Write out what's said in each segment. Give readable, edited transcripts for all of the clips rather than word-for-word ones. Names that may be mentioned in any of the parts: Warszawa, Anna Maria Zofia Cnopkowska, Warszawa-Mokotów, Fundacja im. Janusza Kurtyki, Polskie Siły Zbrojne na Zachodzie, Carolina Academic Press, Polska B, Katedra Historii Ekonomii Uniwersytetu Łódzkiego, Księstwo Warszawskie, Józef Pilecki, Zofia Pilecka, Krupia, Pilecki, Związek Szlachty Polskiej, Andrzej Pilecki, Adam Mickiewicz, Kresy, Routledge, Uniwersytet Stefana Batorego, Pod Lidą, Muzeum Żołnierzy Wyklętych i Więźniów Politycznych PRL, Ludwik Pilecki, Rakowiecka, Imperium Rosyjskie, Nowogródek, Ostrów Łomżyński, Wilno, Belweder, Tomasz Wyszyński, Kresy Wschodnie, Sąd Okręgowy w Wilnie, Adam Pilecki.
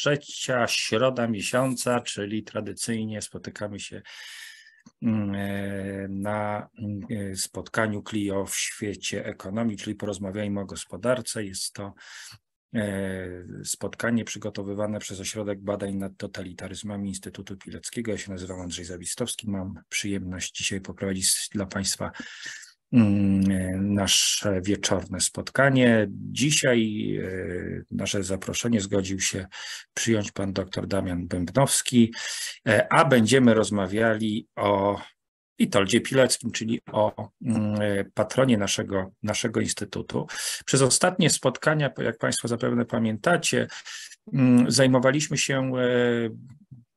trzecia środa miesiąca, czyli tradycyjnie spotykamy się na spotkaniu Clio w świecie ekonomii, czyli porozmawiajmy o gospodarce. Jest to spotkanie przygotowywane przez Ośrodek Badań nad Totalitaryzmami Instytutu Pileckiego. Ja się nazywam Andrzej Zawistowski. Mam przyjemność dzisiaj poprowadzić dla Państwa nasze wieczorne spotkanie. Dzisiaj nasze zaproszenie zgodził się przyjąć pan dr Damian Bębnowski, a będziemy rozmawiali o Witoldzie Pileckim, czyli o patronie naszego instytutu. Przez ostatnie spotkania, jak Państwo zapewne pamiętacie, zajmowaliśmy się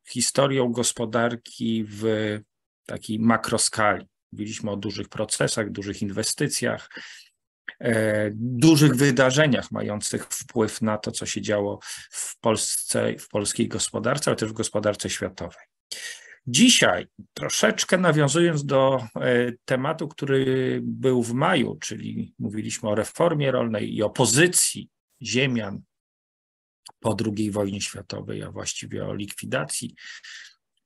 historią gospodarki w takiej makroskali. Mówiliśmy o dużych procesach, dużych inwestycjach, dużych wydarzeniach mających wpływ na to, co się działo w Polsce, w polskiej gospodarce, ale też w gospodarce światowej. Dzisiaj, troszeczkę nawiązując do tematu, który był w maju, czyli mówiliśmy o reformie rolnej i opozycji ziemian po II wojnie światowej, a właściwie o likwidacji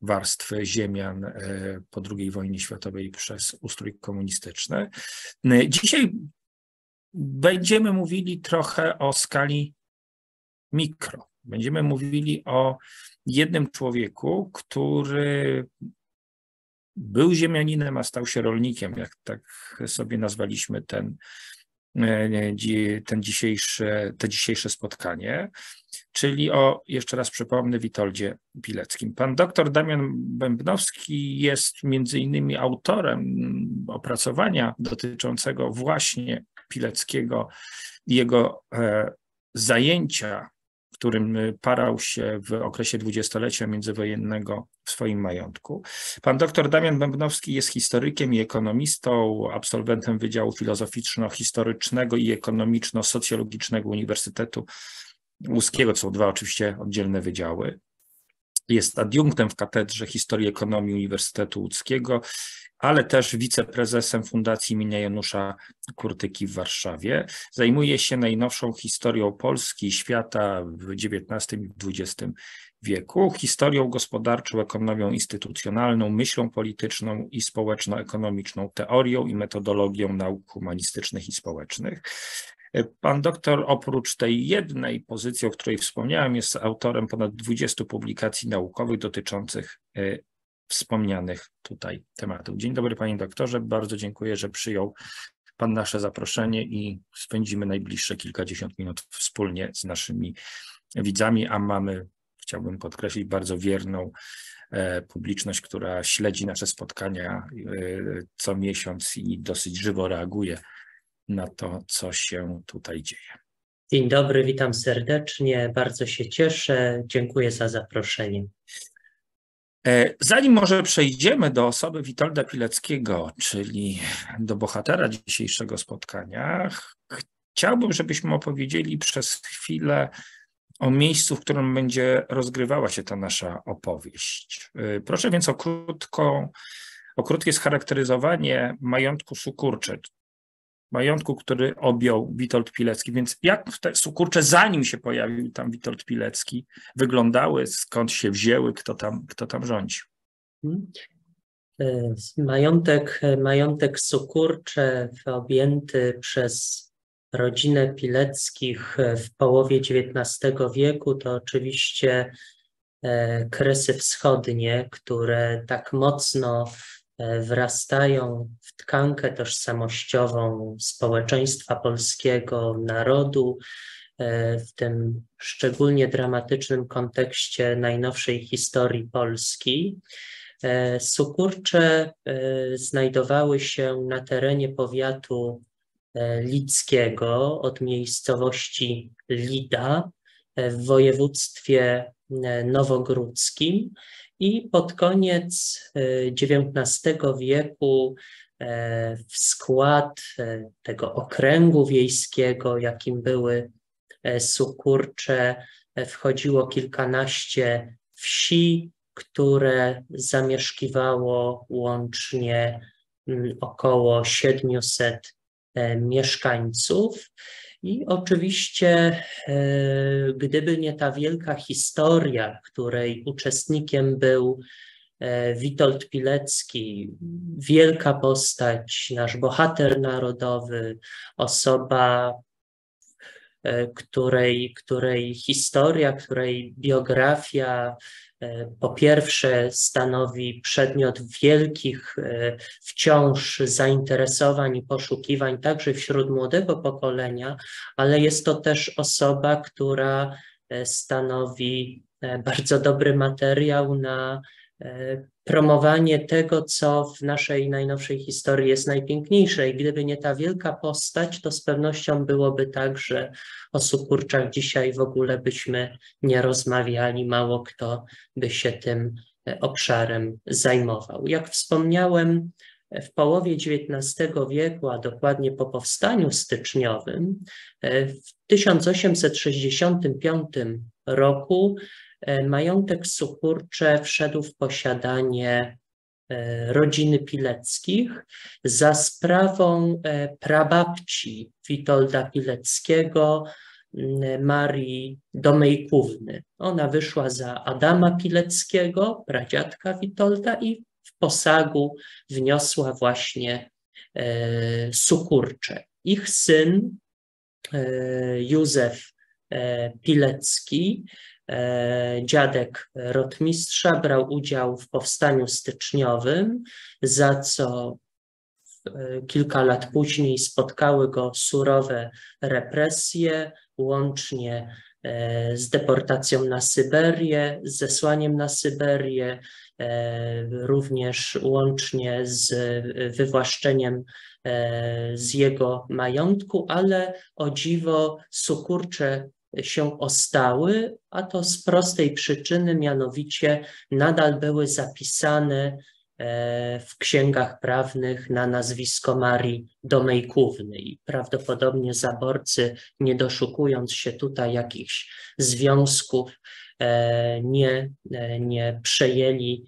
warstwy ziemian po II wojnie światowej przez ustrój komunistyczny. Dzisiaj będziemy mówili trochę o skali mikro. Będziemy mówili o jednym człowieku, który był ziemianinem, a stał się rolnikiem, jak tak sobie nazwaliśmy dzisiejsze spotkanie, czyli o, jeszcze raz przypomnę, Witoldzie Pileckim. Pan dr Damian Bębnowski jest między innymi autorem opracowania dotyczącego właśnie Pileckiego i jego zajęcia, którym parał się w okresie dwudziestolecia międzywojennego w swoim majątku. Pan dr Damian Bębnowski jest historykiem i ekonomistą, absolwentem Wydziału Filozoficzno-Historycznego i Ekonomiczno-Socjologicznego Uniwersytetu Łódzkiego, co są dwa oczywiście oddzielne wydziały. Jest adiunktem w Katedrze Historii Ekonomii Uniwersytetu Łódzkiego, ale też wiceprezesem Fundacji im. Janusza Kurtyki w Warszawie. Zajmuje się najnowszą historią Polski i świata w XIX i XX wieku, historią gospodarczą, ekonomią instytucjonalną, myślą polityczną i społeczno-ekonomiczną, teorią i metodologią nauk humanistycznych i społecznych. Pan doktor oprócz tej jednej pozycji, o której wspomniałem, jest autorem ponad 20 publikacji naukowych dotyczących wspomnianych tutaj tematów. Dzień dobry panie doktorze, bardzo dziękuję, że przyjął pan nasze zaproszenie i spędzimy najbliższe kilkadziesiąt minut wspólnie z naszymi widzami, a mamy, chciałbym podkreślić, bardzo wierną publiczność, która śledzi nasze spotkania co miesiąc i dosyć żywo reaguje na to, co się tutaj dzieje. Dzień dobry, witam serdecznie, bardzo się cieszę, dziękuję za zaproszenie. Zanim może przejdziemy do osoby Witolda Pileckiego, czyli do bohatera dzisiejszego spotkania, chciałbym, żebyśmy opowiedzieli przez chwilę o miejscu, w którym będzie rozgrywała się ta nasza opowieść. Proszę więc o krótkie scharakteryzowanie majątku Sukurcze, majątku, który objął Witold Pilecki. Więc jak te Sukurcze, zanim się pojawił tam Witold Pilecki, wyglądały, skąd się wzięły, kto tam rządził? Majątek Sukurcze objęty przez rodzinę Pileckich w połowie XIX wieku to oczywiście Kresy Wschodnie, które tak mocno wrastają w tkankę tożsamościową społeczeństwa polskiego, narodu, w tym szczególnie dramatycznym kontekście najnowszej historii Polski. Sukurcze znajdowały się na terenie powiatu lidzkiego od miejscowości Lida w województwie nowogródzkim. I pod koniec XIX wieku w skład tego okręgu wiejskiego, jakim były Sukurcze, wchodziło kilkanaście wsi, które zamieszkiwało łącznie około 700 mieszkańców. I oczywiście, gdyby nie ta wielka historia, której uczestnikiem był Witold Pilecki, wielka postać, nasz bohater narodowy, osoba, której historia, której biografia po pierwsze stanowi przedmiot wielkich wciąż zainteresowań i poszukiwań także wśród młodego pokolenia, ale jest to też osoba, która stanowi bardzo dobry materiał na promowanie tego, co w naszej najnowszej historii jest najpiękniejsze. I gdyby nie ta wielka postać, to z pewnością byłoby tak, że o Sukurczach dzisiaj w ogóle byśmy nie rozmawiali, mało kto by się tym obszarem zajmował. Jak wspomniałem, w połowie XIX wieku, a dokładnie po powstaniu styczniowym, w 1865 roku majątek Sukurcze wszedł w posiadanie rodziny Pileckich za sprawą prababci Witolda Pileckiego, Marii Domejkówny. Ona wyszła za Adama Pileckiego, pradziadka Witolda, i w posagu wniosła właśnie Sukurcze. Ich syn Józef Pilecki, dziadek rotmistrza, brał udział w powstaniu styczniowym, za co kilka lat później spotkały go surowe represje, łącznie z deportacją na Syberię, z zesłaniem na Syberię, również łącznie z wywłaszczeniem z jego majątku, ale o dziwo Sukurcze się ostały, a to z prostej przyczyny, mianowicie nadal były zapisane w księgach prawnych na nazwisko Marii Domejkówny i prawdopodobnie zaborcy, nie doszukując się tutaj jakichś związków, nie przejęli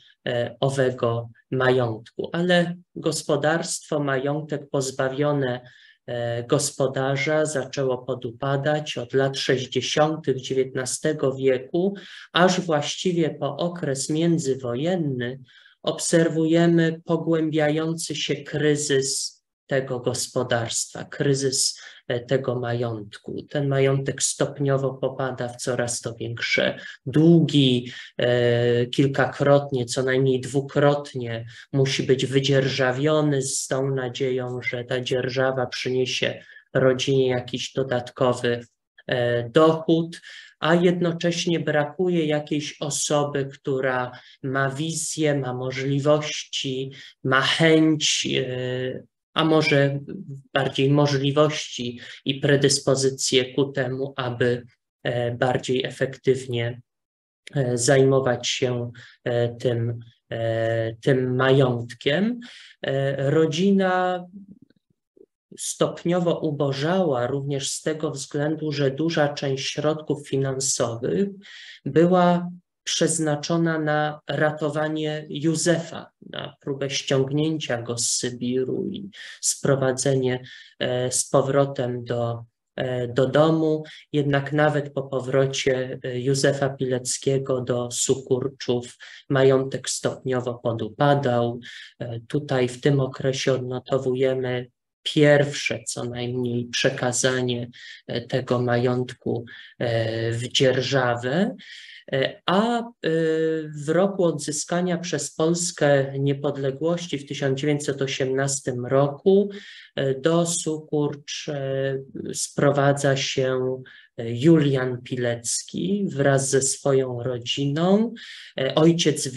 owego majątku. Ale gospodarstwo, majątek pozbawione gospodarza zaczęło podupadać od lat 60. XIX wieku, aż właściwie po okres międzywojenny obserwujemy pogłębiający się kryzys tego gospodarstwa, kryzys tego majątku. Ten majątek stopniowo popada w coraz to większe długi, kilkakrotnie, co najmniej dwukrotnie musi być wydzierżawiony z tą nadzieją, że ta dzierżawa przyniesie rodzinie jakiś dodatkowy dochód, a jednocześnie brakuje jakiejś osoby, która ma wizję, ma możliwości, ma chęć, a może bardziej możliwości i predyspozycje ku temu, aby bardziej efektywnie zajmować się tym majątkiem. Rodzina stopniowo ubożała również z tego względu, że duża część środków finansowych była przeznaczona na ratowanie Józefa, na próbę ściągnięcia go z Sybiru i sprowadzenie z powrotem do domu. Jednak nawet po powrocie Józefa Pileckiego do Sukurczów majątek stopniowo podupadał. Tutaj w tym okresie odnotowujemy pierwsze co najmniej przekazanie tego majątku w dzierżawę, a w roku odzyskania przez Polskę niepodległości w 1918 roku do Sukurcz sprowadza się Julian Pilecki wraz ze swoją rodziną, ojciec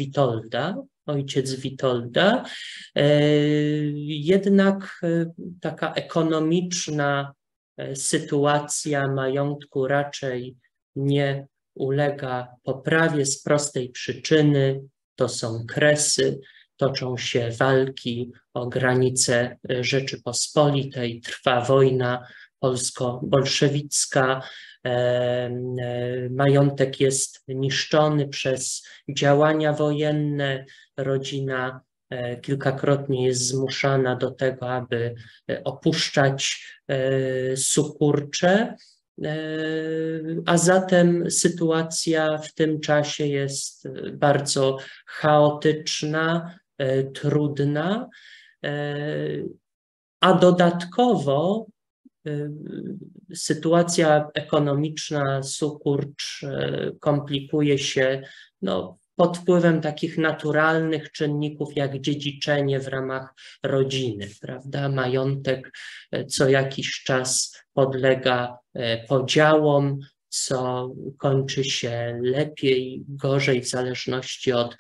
Witolda, jednak taka ekonomiczna sytuacja majątku raczej nie ulega poprawie z prostej przyczyny. To są Kresy, toczą się walki o granice Rzeczypospolitej, trwa wojna polsko-bolszewicka, majątek jest niszczony przez działania wojenne, rodzina kilkakrotnie jest zmuszana do tego, aby opuszczać Sukurcze, a zatem sytuacja w tym czasie jest bardzo chaotyczna, trudna, a dodatkowo sytuacja ekonomiczna Sukurcz komplikuje się pod wpływem takich naturalnych czynników jak dziedziczenie w ramach rodziny, prawda? Majątek co jakiś czas podlega podziałom, co kończy się lepiej, gorzej w zależności od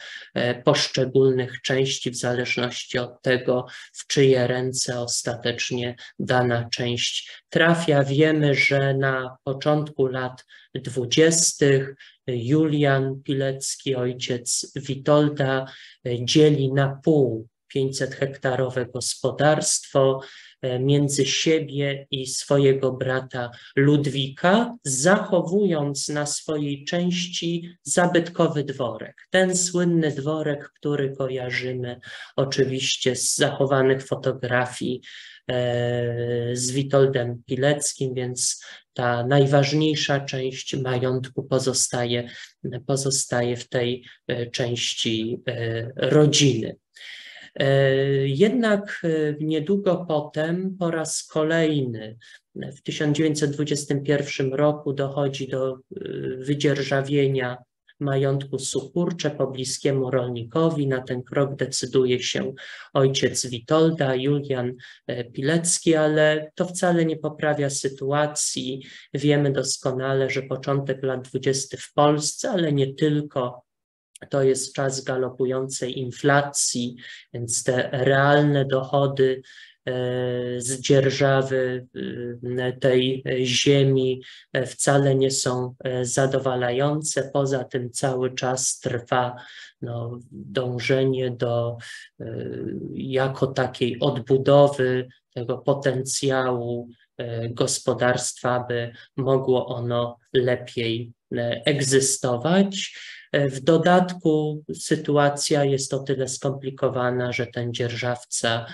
poszczególnych części, w zależności od tego, w czyje ręce ostatecznie dana część trafia. Wiemy, że na początku lat 20. Julian Pilecki, ojciec Witolda, dzieli na pół 500-hektarowe gospodarstwo między siebie i swojego brata Ludwika, zachowując na swojej części zabytkowy dworek. Ten słynny dworek, który kojarzymy oczywiście z zachowanych fotografii z Witoldem Pileckim, więc ta najważniejsza część majątku pozostaje w tej części rodziny. Jednak niedługo potem po raz kolejny w 1921 roku dochodzi do wydzierżawienia majątku Sukurcze pobliskiemu rolnikowi. Na ten krok decyduje się ojciec Witolda, Julian Pilecki, ale to wcale nie poprawia sytuacji. Wiemy doskonale, że początek lat 20. w Polsce, ale nie tylko, to jest czas galopującej inflacji, więc te realne dochody z dzierżawy tej ziemi wcale nie są zadowalające. Poza tym cały czas trwa dążenie do jako takiej odbudowy tego potencjału gospodarstwa, aby mogło ono lepiej egzystować. W dodatku sytuacja jest o tyle skomplikowana, że ten dzierżawca,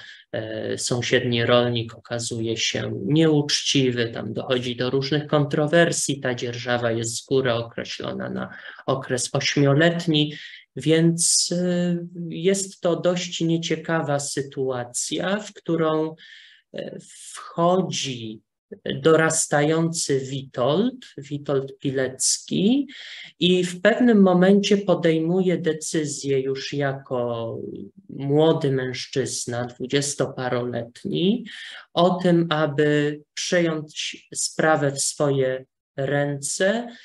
sąsiedni rolnik, okazuje się nieuczciwy, tam dochodzi do różnych kontrowersji, ta dzierżawa jest z góry określona na okres 8-letni, więc jest to dość nieciekawa sytuacja, w którą wchodzi dorastający Witold Pilecki i w pewnym momencie podejmuje decyzję już jako młody mężczyzna, 20-paroletni, o tym, aby przejąć sprawę w swoje ręce.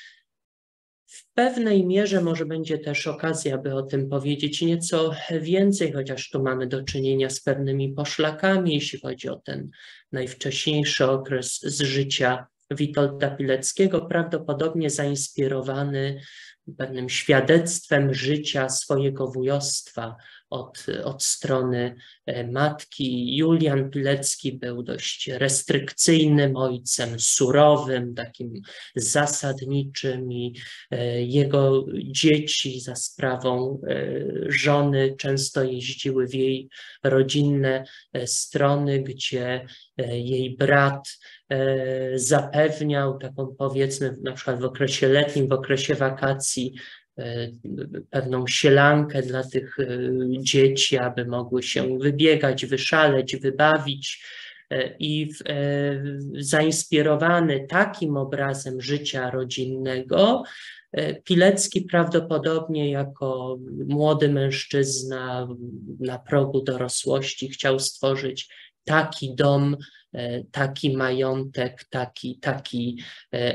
W pewnej mierze może będzie też okazja, by o tym powiedzieć nieco więcej, chociaż tu mamy do czynienia z pewnymi poszlakami, jeśli chodzi o ten najwcześniejszy okres z życia Witolda Pileckiego, prawdopodobnie zainspirowany pewnym świadectwem życia swojego wujostwa od strony matki. Julian Pilecki był dość restrykcyjnym ojcem, surowym, takim zasadniczym i jego dzieci za sprawą żony często jeździły w jej rodzinne strony, gdzie jej brat zapewniał taką, powiedzmy, na przykład w okresie letnim, w okresie wakacji pewną sielankę dla tych dzieci, aby mogły się wybiegać, wyszaleć, wybawić. I zainspirowany takim obrazem życia rodzinnego, Pilecki prawdopodobnie jako młody mężczyzna na progu dorosłości chciał stworzyć taki dom, taki majątek, taki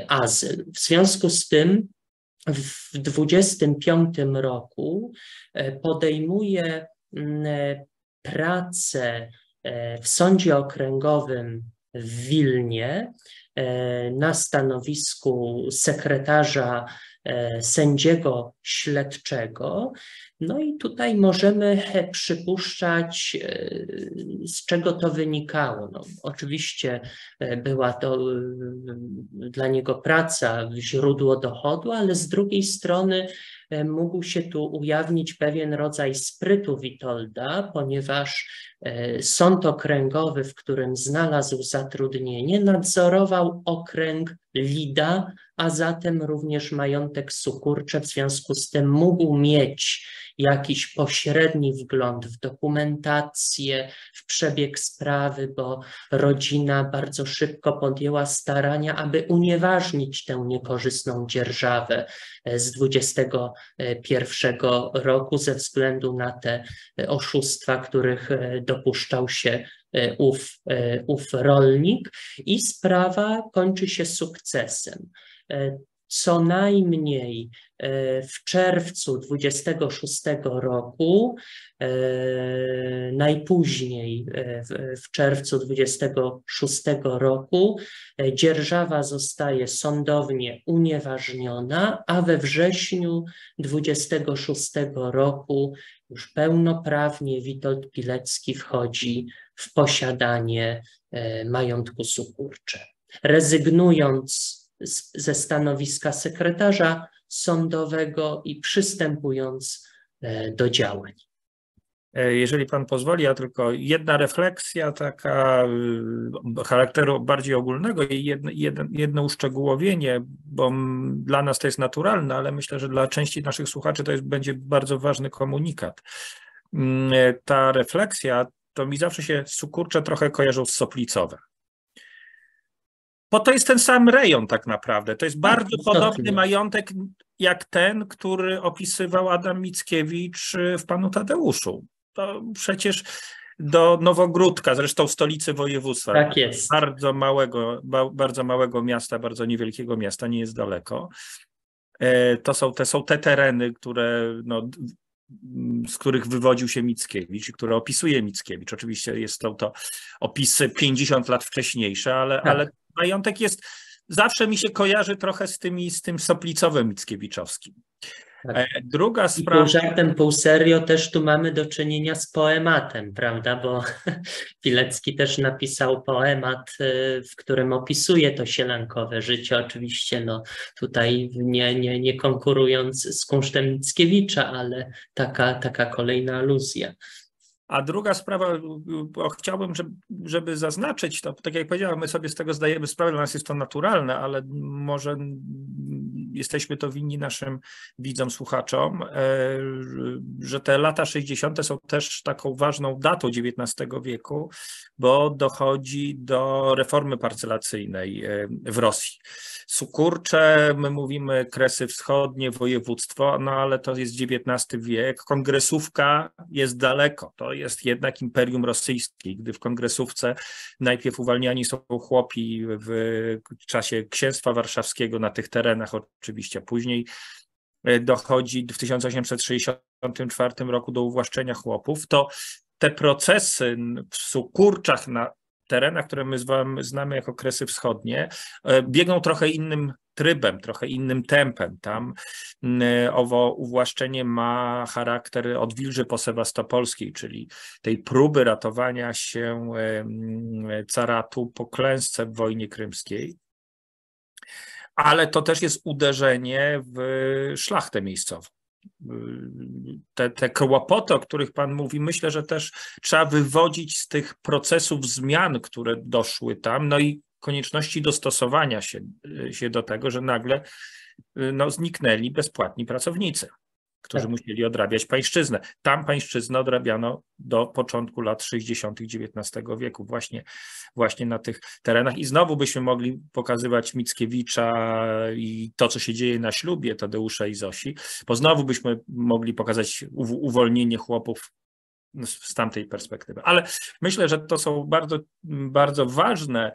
azyl. W związku z tym w 25 roku podejmuje pracę w Sądzie Okręgowym w Wilnie na stanowisku sekretarza sędziego śledczego. No i tutaj możemy przypuszczać, z czego to wynikało. Oczywiście była to dla niego praca, źródło dochodu, ale z drugiej strony mógł się tu ujawnić pewien rodzaj sprytu Witolda, ponieważ Sąd Okręgowy, w którym znalazł zatrudnienie, nadzorował okręg Lida, a zatem również majątek Sukurcze, w związku z tym mógł mieć jakiś pośredni wgląd w dokumentację, w przebieg sprawy, bo rodzina bardzo szybko podjęła starania, aby unieważnić tę niekorzystną dzierżawę z 21 roku ze względu na te oszustwa, których dopuszczał się ów rolnik, i sprawa kończy się sukcesem. Co najmniej w czerwcu 26 roku, najpóźniej w czerwcu 26 roku dzierżawa zostaje sądownie unieważniona, a we wrześniu 26 roku już pełnoprawnie Witold Pilecki wchodzi w posiadanie majątku Sukurcze, rezygnując ze stanowiska sekretarza sądowego i przystępując do działań. Jeżeli pan pozwoli, ja tylko jedna refleksja taka charakteru bardziej ogólnego i jedno uszczegółowienie, bo dla nas to jest naturalne, ale myślę, że dla części naszych słuchaczy to będzie bardzo ważny komunikat. Ta refleksja, to mi zawsze się Sukurcze trochę kojarzą z Soplicowem. Bo to jest ten sam rejon tak naprawdę. To jest bardzo podobny majątek jak ten, który opisywał Adam Mickiewicz w Panu Tadeuszu. To przecież do Nowogródka, zresztą stolicy województwa. Tak jest. Bardzo małego miasta, bardzo niewielkiego miasta, nie jest daleko. To są te tereny, które... No, z których wywodził się Mickiewicz, które opisuje Mickiewicz. Oczywiście jest to opisy 50 lat wcześniejsze, ale majątek jest, zawsze mi się kojarzy trochę z tym Soplicowym Mickiewiczowskim. Tak. Druga sprawa... Pół żartem, pół serio też tu mamy do czynienia z poematem, prawda? Bo Pilecki też napisał poemat, w którym opisuje to sielankowe życie, oczywiście no, tutaj nie konkurując z kunsztem Mickiewicza, ale taka kolejna aluzja. A druga sprawa, bo chciałbym, żeby zaznaczyć, to tak jak powiedziałem, my sobie z tego zdajemy sprawę, dla nas jest to naturalne, ale może jesteśmy to winni naszym widzom, słuchaczom, że te lata 60. są też taką ważną datą XIX wieku, bo dochodzi do reformy parcelacyjnej w Rosji. Sukurcze, my mówimy Kresy Wschodnie, województwo, no ale to jest XIX wiek, Kongresówka jest daleko, to jest jednak Imperium Rosyjskie, gdy w Kongresówce najpierw uwalniani są chłopi w czasie Księstwa Warszawskiego na tych terenach, oczywiście później dochodzi w 1864 roku do uwłaszczenia chłopów, to te procesy w Sukurczach na terenach, które my znamy jako Kresy Wschodnie, biegną trochę innym trybem, trochę innym tempem. Tam owo uwłaszczenie ma charakter odwilży posewastopolskiej, czyli tej próby ratowania się caratu po klęsce w wojnie krymskiej. Ale to też jest uderzenie w szlachtę miejscową. Te kłopoty, o których pan mówi, myślę, że też trzeba wywodzić z tych procesów zmian, które doszły tam, no i konieczności dostosowania się do tego, że nagle no, zniknęli bezpłatni pracownicy, którzy musieli odrabiać pańszczyznę. Tam pańszczyznę odrabiano do początku lat 60. XIX wieku, właśnie na tych terenach. I znowu byśmy mogli pokazywać Mickiewicza i to, co się dzieje na ślubie Tadeusza i Zosi, bo znowu byśmy mogli pokazać uwolnienie chłopów z tamtej perspektywy. Ale myślę, że to są bardzo, bardzo ważne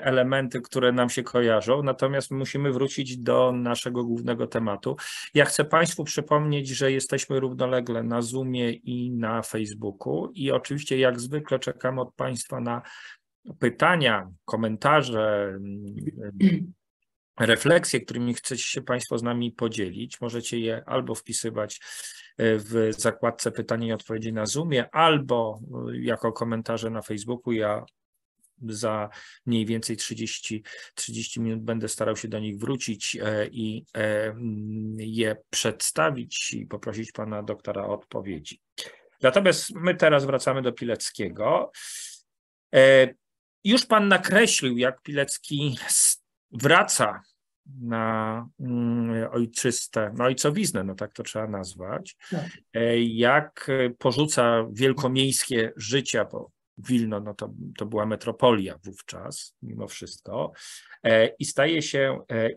elementy, które nam się kojarzą, natomiast musimy wrócić do naszego głównego tematu. Ja chcę państwu przypomnieć, że jesteśmy równolegle na Zoomie i na Facebooku i oczywiście jak zwykle czekamy od państwa na pytania, komentarze, refleksje, którymi chcecie się państwo z nami podzielić. Możecie je albo wpisywać w zakładce pytania i odpowiedzi na Zoomie, albo jako komentarze na Facebooku. Ja za mniej więcej 30 minut będę starał się do nich wrócić i je przedstawić i poprosić pana doktora o odpowiedzi. Natomiast my teraz wracamy do Pileckiego. Już pan nakreślił, jak Pilecki wraca na ojczystę, na ojcowiznę, no tak to trzeba nazwać, tak. Jak porzuca wielkomiejskie życie, bo Wilno no to była metropolia wówczas, mimo wszystko, i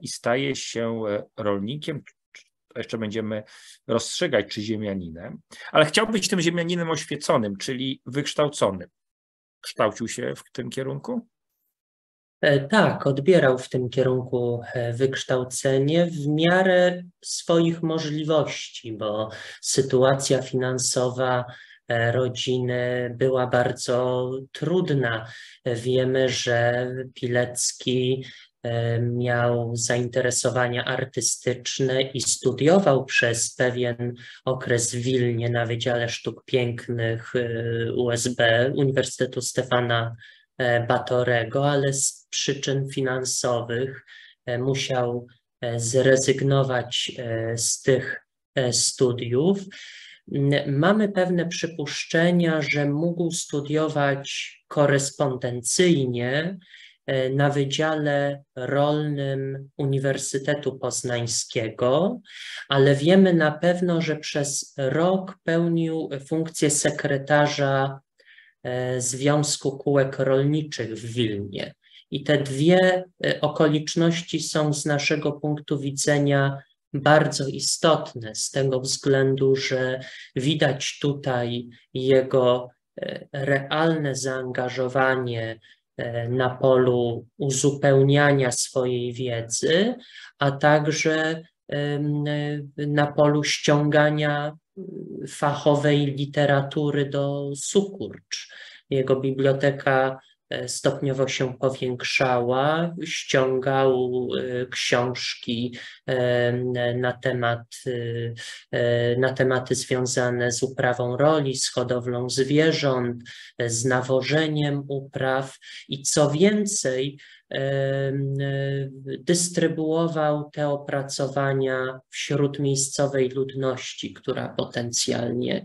staje się rolnikiem, jeszcze będziemy rozstrzygać, czy ziemianinem, ale chciał być tym ziemianinem oświeconym, czyli wykształconym. Kształcił się w tym kierunku? Tak, odbierał w tym kierunku wykształcenie w miarę swoich możliwości, bo sytuacja finansowa rodziny była bardzo trudna. Wiemy, że Pilecki miał zainteresowania artystyczne i studiował przez pewien okres w Wilnie na Wydziale Sztuk Pięknych USB Uniwersytetu Stefana Batorego, ale z przyczyn finansowych musiał zrezygnować z tych studiów. Mamy pewne przypuszczenia, że mógł studiować korespondencyjnie na Wydziale Rolnym Uniwersytetu Poznańskiego, ale wiemy na pewno, że przez rok pełnił funkcję sekretarza Związku Kółek Rolniczych w Wilnie. I te dwie okoliczności są z naszego punktu widzenia bardzo istotne, z tego względu, że widać tutaj jego realne zaangażowanie na polu uzupełniania swojej wiedzy, a także na polu ściągania fachowej literatury do Sukurcz. Jego biblioteka stopniowo się powiększała, ściągał książki na tematy związane z uprawą roli, z hodowlą zwierząt, z nawożeniem upraw i co więcej, dystrybuował te opracowania wśród miejscowej ludności, która potencjalnie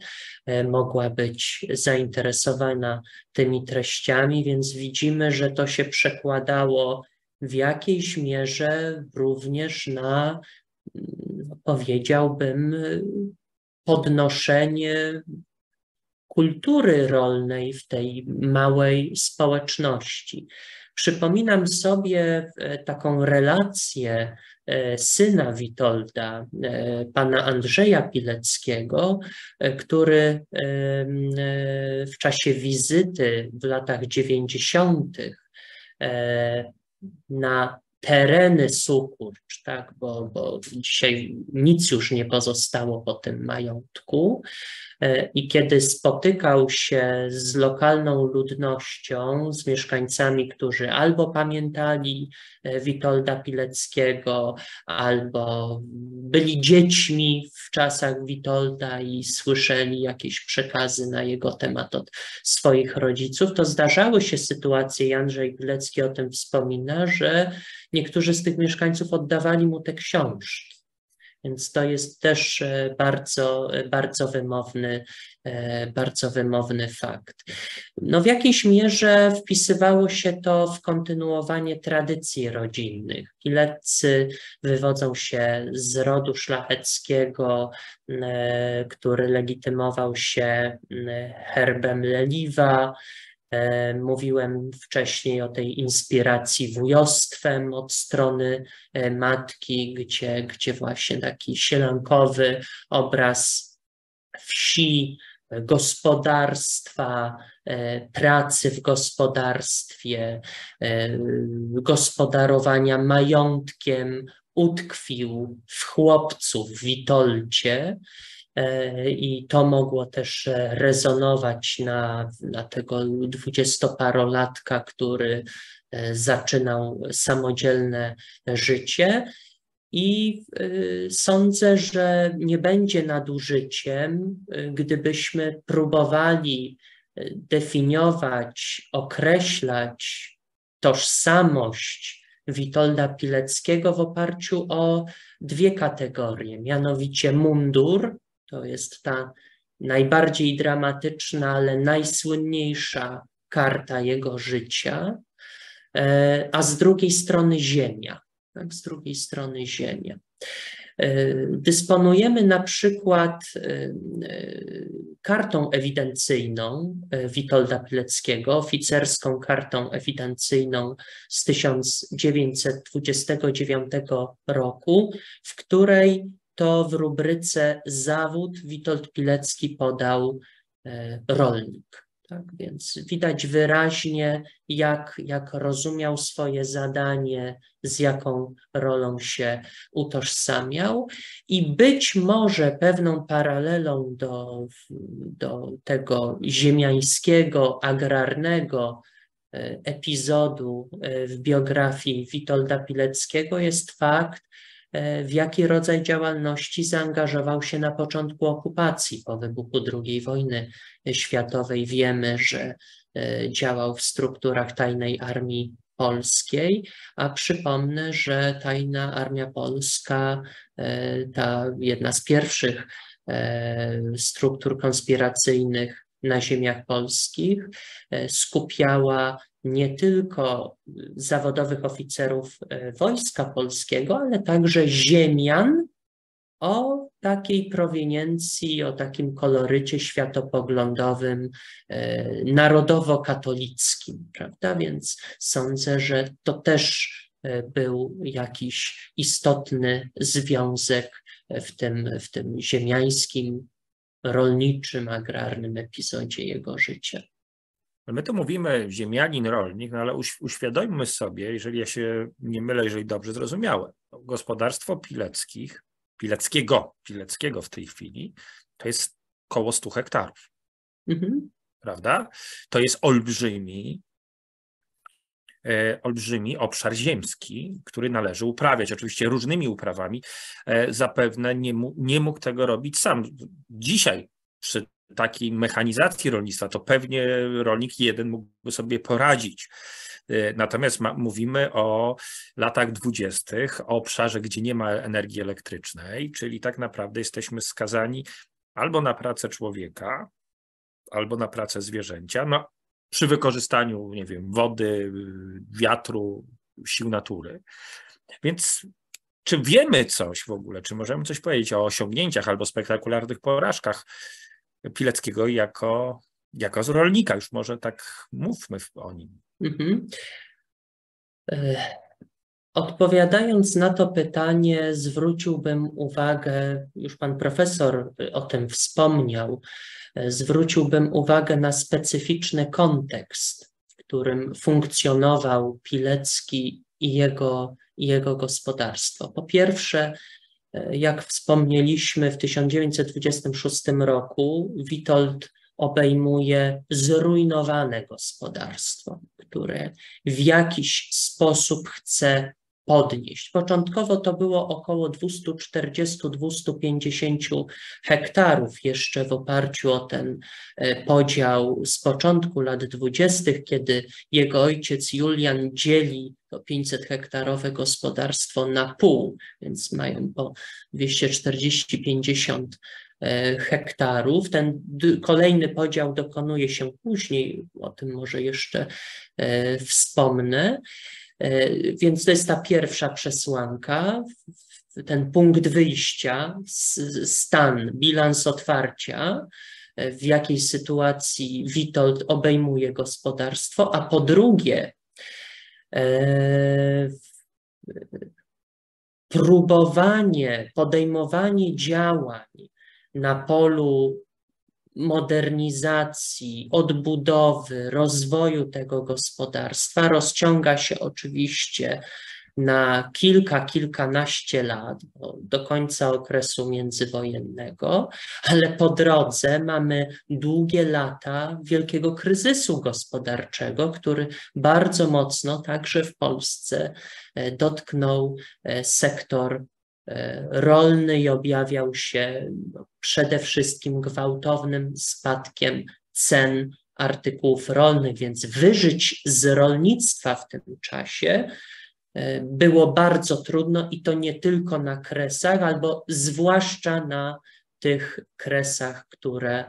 mogła być zainteresowana tymi treściami, więc widzimy, że to się przekładało w jakiejś mierze również na, powiedziałbym, podnoszenie kultury rolnej w tej małej społeczności. Przypominam sobie taką relację syna Witolda, pana Andrzeja Pileckiego, który w czasie wizyty w latach 90. na tereny Sukurcz, tak, bo dzisiaj nic już nie pozostało po tym majątku, i kiedy spotykał się z lokalną ludnością, z mieszkańcami, którzy albo pamiętali Witolda Pileckiego, albo byli dziećmi w czasach Witolda i słyszeli jakieś przekazy na jego temat od swoich rodziców, to zdarzały się sytuacje, i Andrzej Pilecki o tym wspomina, że niektórzy z tych mieszkańców oddawali mu te książki. Więc to jest też bardzo wymowny fakt. No w jakiejś mierze wpisywało się to w kontynuowanie tradycji rodzinnych. Pileccy wywodzą się z rodu szlacheckiego, który legitymował się herbem leliwa. Mówiłem wcześniej o tej inspiracji wujostwem od strony matki, gdzie właśnie taki sielankowy obraz wsi, gospodarstwa, pracy w gospodarstwie, gospodarowania majątkiem utkwił w chłopcu, w Witoldzie. I to mogło też rezonować na tego 20-parolatka, który zaczynał samodzielne życie. I sądzę, że nie będzie nadużyciem, gdybyśmy próbowali definiować, określać tożsamość Witolda Pileckiego w oparciu o dwie kategorie, mianowicie mundur, to jest ta najbardziej dramatyczna, ale najsłynniejsza karta jego życia, a z drugiej strony ziemia. Tak, z drugiej strony ziemia. Dysponujemy na przykład kartą ewidencyjną Witolda Pileckiego, oficerską kartą ewidencyjną z 1929 roku, w której to w rubryce zawód Witold Pilecki podał rolnik. Tak więc widać wyraźnie, jak rozumiał swoje zadanie, z jaką rolą się utożsamiał. I być może pewną paralelą do tego ziemiańskiego, agrarnego epizodu w biografii Witolda Pileckiego jest fakt, w jaki rodzaj działalności zaangażował się na początku okupacji. Po wybuchu II wojny światowej wiemy, że działał w strukturach Tajnej Armii Polskiej, a przypomnę, że Tajna Armia Polska, ta jedna z pierwszych struktur konspiracyjnych na ziemiach polskich, skupiała nie tylko zawodowych oficerów Wojska Polskiego, ale także ziemian o takiej proweniencji, o takim kolorycie światopoglądowym narodowo-katolickim, prawda? Więc sądzę, że to też był jakiś istotny związek w tym ziemiańskim, rolniczym, agrarnym epizodzie jego życia. My tu mówimy ziemianin, rolnik, no ale uświadommy sobie, jeżeli ja się nie mylę, jeżeli dobrze zrozumiałem, gospodarstwo Pileckiego w tej chwili, to jest koło 100 hektarów, prawda? To jest olbrzymi obszar ziemski, który należy uprawiać, oczywiście różnymi uprawami. Zapewne nie mógł tego robić sam. Dzisiaj przy takiej mechanizacji rolnictwa, to pewnie rolnik jeden mógłby sobie poradzić. Natomiast mówimy o latach 20., o obszarze, gdzie nie ma energii elektrycznej, czyli tak naprawdę jesteśmy skazani albo na pracę człowieka, albo na pracę zwierzęcia, no, przy wykorzystaniu, nie wiem, wody, wiatru, sił natury. Więc czy wiemy coś w ogóle, czy możemy coś powiedzieć o osiągnięciach albo spektakularnych porażkach Pileckiego jako z rolnika? Już może tak mówmy o nim. Odpowiadając na to pytanie, zwróciłbym uwagę, już pan profesor o tym wspomniał, zwróciłbym uwagę na specyficzny kontekst, w którym funkcjonował Pilecki i jego gospodarstwo. Po pierwsze, jak wspomnieliśmy, w 1926 roku Witold obejmuje zrujnowane gospodarstwo, które w jakiś sposób chce podnieść. Początkowo to było około 240-250 hektarów, jeszcze w oparciu o ten podział z początku lat 20., kiedy jego ojciec Julian dzieli to 500-hektarowe gospodarstwo na pół, więc mają po 240-50 hektarów. Ten kolejny podział dokonuje się później, o tym może jeszcze wspomnę. Więc to jest ta pierwsza przesłanka, ten punkt wyjścia, stan, bilans otwarcia, w jakiej sytuacji Witold obejmuje gospodarstwo, a po drugie podejmowanie działań na polu modernizacji, odbudowy, rozwoju tego gospodarstwa rozciąga się oczywiście na kilkanaście lat, do końca okresu międzywojennego, ale po drodze mamy długie lata wielkiego kryzysu gospodarczego, który bardzo mocno także w Polsce dotknął sektor rolny i objawiał się przede wszystkim gwałtownym spadkiem cen artykułów rolnych, więc wyżyć z rolnictwa w tym czasie było bardzo trudno i to nie tylko na Kresach, albo zwłaszcza na tych Kresach, które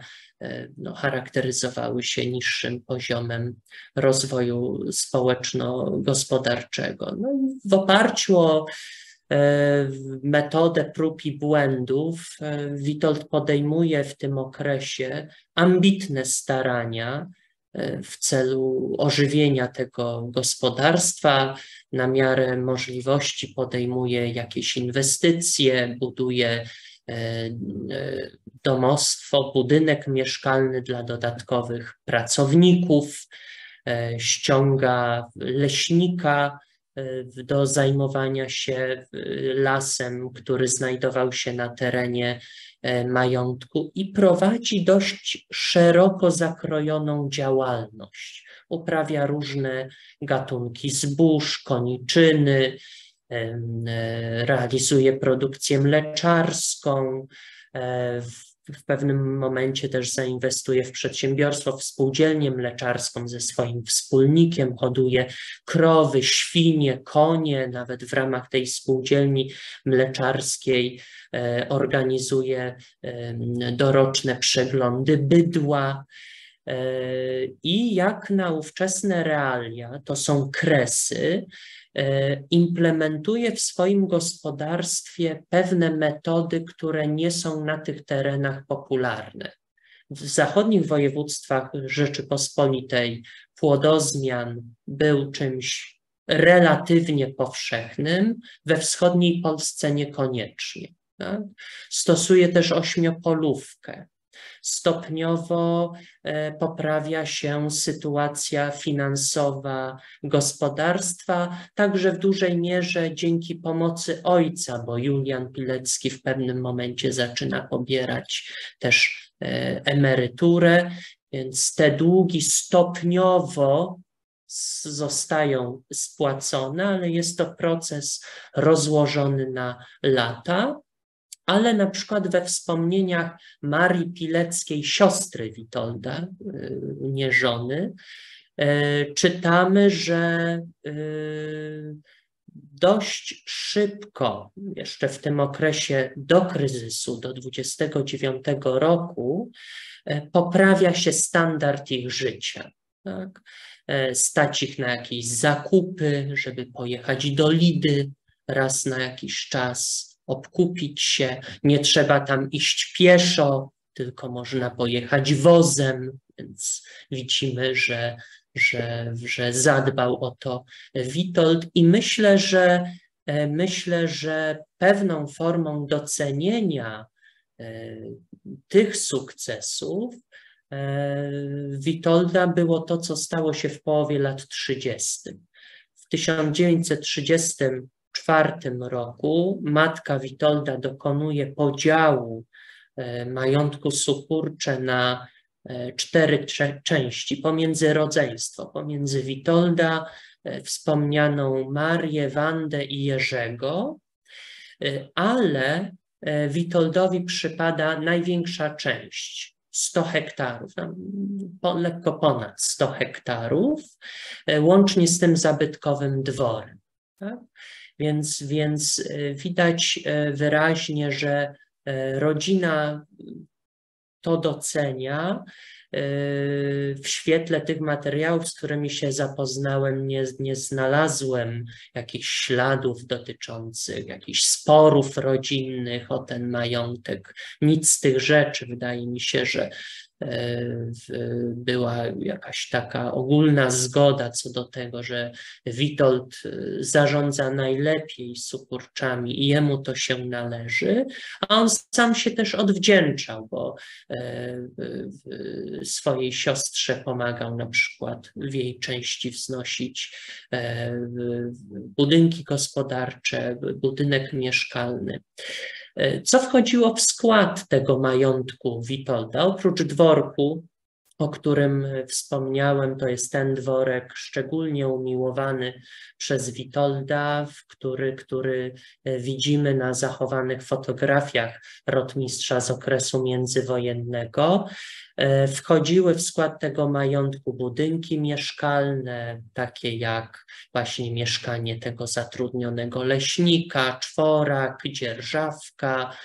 no, charakteryzowały się niższym poziomem rozwoju społeczno-gospodarczego. No, w oparciu o metodę prób i błędów Witold podejmuje w tym okresie ambitne starania w celu ożywienia tego gospodarstwa. Na miarę możliwości podejmuje jakieś inwestycje, buduje domostwo, budynek mieszkalny dla dodatkowych pracowników, ściąga leśnika do zajmowania się lasem, który znajdował się na terenie majątku i prowadzi dość szeroko zakrojoną działalność. Uprawia różne gatunki zbóż, koniczyny, realizuje produkcję mleczarską, w pewnym momencie też zainwestuje w przedsiębiorstwo, w spółdzielnię mleczarską ze swoim wspólnikiem, hoduje krowy, świnie, konie, nawet w ramach tej spółdzielni mleczarskiej organizuje doroczne przeglądy bydła. I jak na ówczesne realia, to są Kresy, implementuje w swoim gospodarstwie pewne metody, które nie są na tych terenach popularne. W zachodnich województwach Rzeczypospolitej płodozmian był czymś relatywnie powszechnym, we wschodniej Polsce niekoniecznie. Tak? Stosuje też ośmiopolówkę. Stopniowo poprawia się sytuacja finansowa gospodarstwa, także w dużej mierze dzięki pomocy ojca, bo Julian Pilecki w pewnym momencie zaczyna pobierać też emeryturę, więc te długi stopniowo zostają spłacone, ale jest to proces rozłożony na lata. Ale na przykład we wspomnieniach Marii Pileckiej, siostry Witolda, nie żony, czytamy, że dość szybko, jeszcze w tym okresie do kryzysu, do 1929 roku, poprawia się standard ich życia. Tak? Stać ich na jakieś zakupy, żeby pojechać do Lidy raz na jakiś czas, obkupić się, nie trzeba tam iść pieszo, tylko można pojechać wozem, więc widzimy, że zadbał o to Witold i myślę, że pewną formą docenienia tych sukcesów Witolda było to, co stało się w połowie lat 30. W 1934 roku matka Witolda dokonuje podziału majątku Sukurcze na 4 części pomiędzy rodzeństwo, pomiędzy Witolda, wspomnianą Marię, Wandę i Jerzego, ale Witoldowi przypada największa część. 100 hektarów, lekko ponad 100 hektarów, łącznie z tym zabytkowym dworem. Tak? Więc widać wyraźnie, że rodzina to docenia. W świetle tych materiałów, z którymi się zapoznałem, nie znalazłem jakichś śladów dotyczących jakichś sporów rodzinnych o ten majątek. Nic z tych rzeczy. Wydaje mi się, że była jakaś taka ogólna zgoda co do tego, że Witold zarządza najlepiej Sukurczami i jemu to się należy, a on sam się też odwdzięczał, bo swojej siostrze pomagał na przykład w jej części wznosić budynki gospodarcze, budynek mieszkalny. Co wchodziło w skład tego majątku Witolda? Oprócz dworku o którym wspomniałem, to jest ten dworek szczególnie umiłowany przez Witolda, który widzimy na zachowanych fotografiach rotmistrza z okresu międzywojennego. Wchodziły w skład tego majątku budynki mieszkalne, takie jak właśnie mieszkanie tego zatrudnionego leśnika, czworak, dzierżawka,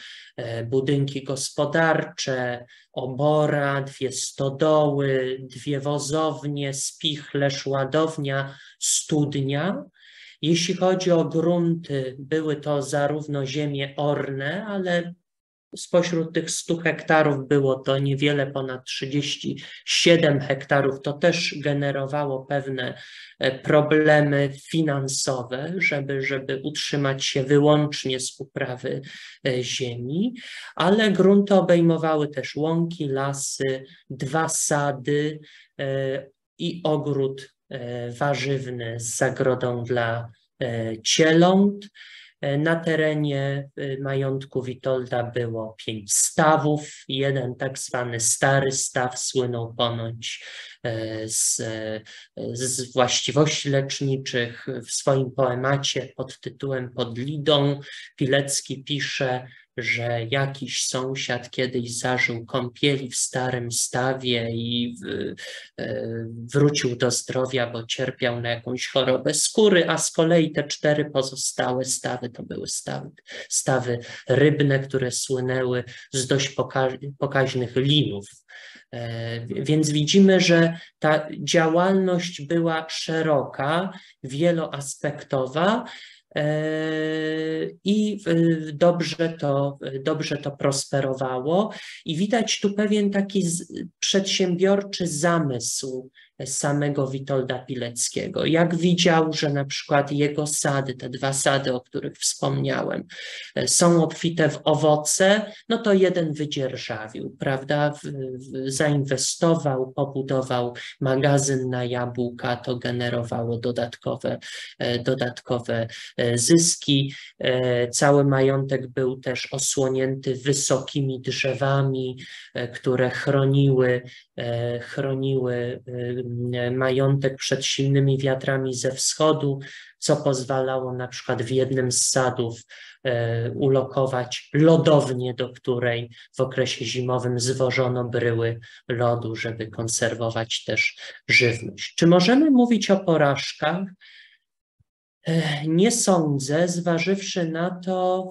budynki gospodarcze, obora, dwie stodoły, dwie wozownie, spichlerz, ładownia, studnia. Jeśli chodzi o grunty, były to zarówno ziemie orne, ale spośród tych 100 hektarów było to niewiele ponad 37 hektarów. To też generowało pewne problemy finansowe, żeby utrzymać się wyłącznie z uprawy ziemi, ale grunty obejmowały też łąki, lasy, dwa sady i ogród warzywny z zagrodą dla cieląt. Na terenie majątku Witolda było 5 stawów, jeden tak zwany stary staw słynął ponoć z właściwości leczniczych. W swoim poemacie pod tytułem Pod Lidą Pilecki pisze, że jakiś sąsiad kiedyś zażył kąpieli w starym stawie i wrócił do zdrowia, bo cierpiał na jakąś chorobę skóry, a z kolei te 4 pozostałe stawy to były stawy rybne, które słynęły z dość pokaźnych linów. Więc widzimy, że ta działalność była szeroka, wieloaspektowa, i dobrze to prosperowało i widać tu pewien taki przedsiębiorczy zamysł samego Witolda Pileckiego. Jak widział, że na przykład jego sady, te 2 sady, o których wspomniałem, są obfite w owoce, no to jeden wydzierżawił, prawda? Zainwestował, pobudował magazyn na jabłka, to generowało dodatkowe zyski. Cały majątek był też osłonięty wysokimi drzewami, które chroniły majątek przed silnymi wiatrami ze wschodu, co pozwalało na przykład w jednym z sadów ulokować lodownię, do której w okresie zimowym zwożono bryły lodu, żeby konserwować też żywność. Czy możemy mówić o porażkach? Nie sądzę, zważywszy na to,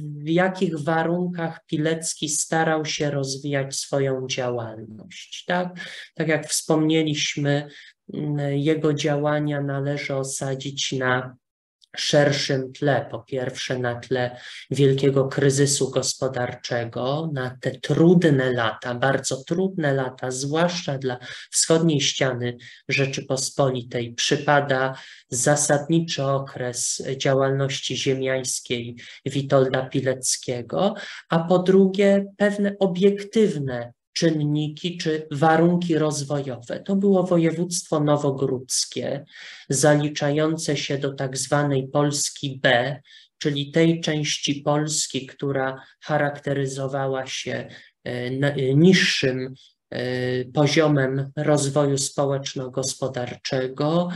w jakich warunkach Pilecki starał się rozwijać swoją działalność. Tak jak wspomnieliśmy, jego działania należy osadzić na szerszym tle, po pierwsze na tle wielkiego kryzysu gospodarczego, na te trudne lata, bardzo trudne lata, zwłaszcza dla wschodniej ściany Rzeczypospolitej przypada zasadniczy okres działalności ziemiańskiej Witolda Pileckiego, a po drugie pewne obiektywne czynniki czy warunki rozwojowe. To było województwo nowogródzkie, zaliczające się do tak zwanej Polski B, czyli tej części Polski, która charakteryzowała się niższym poziomem rozwoju społeczno-gospodarczego.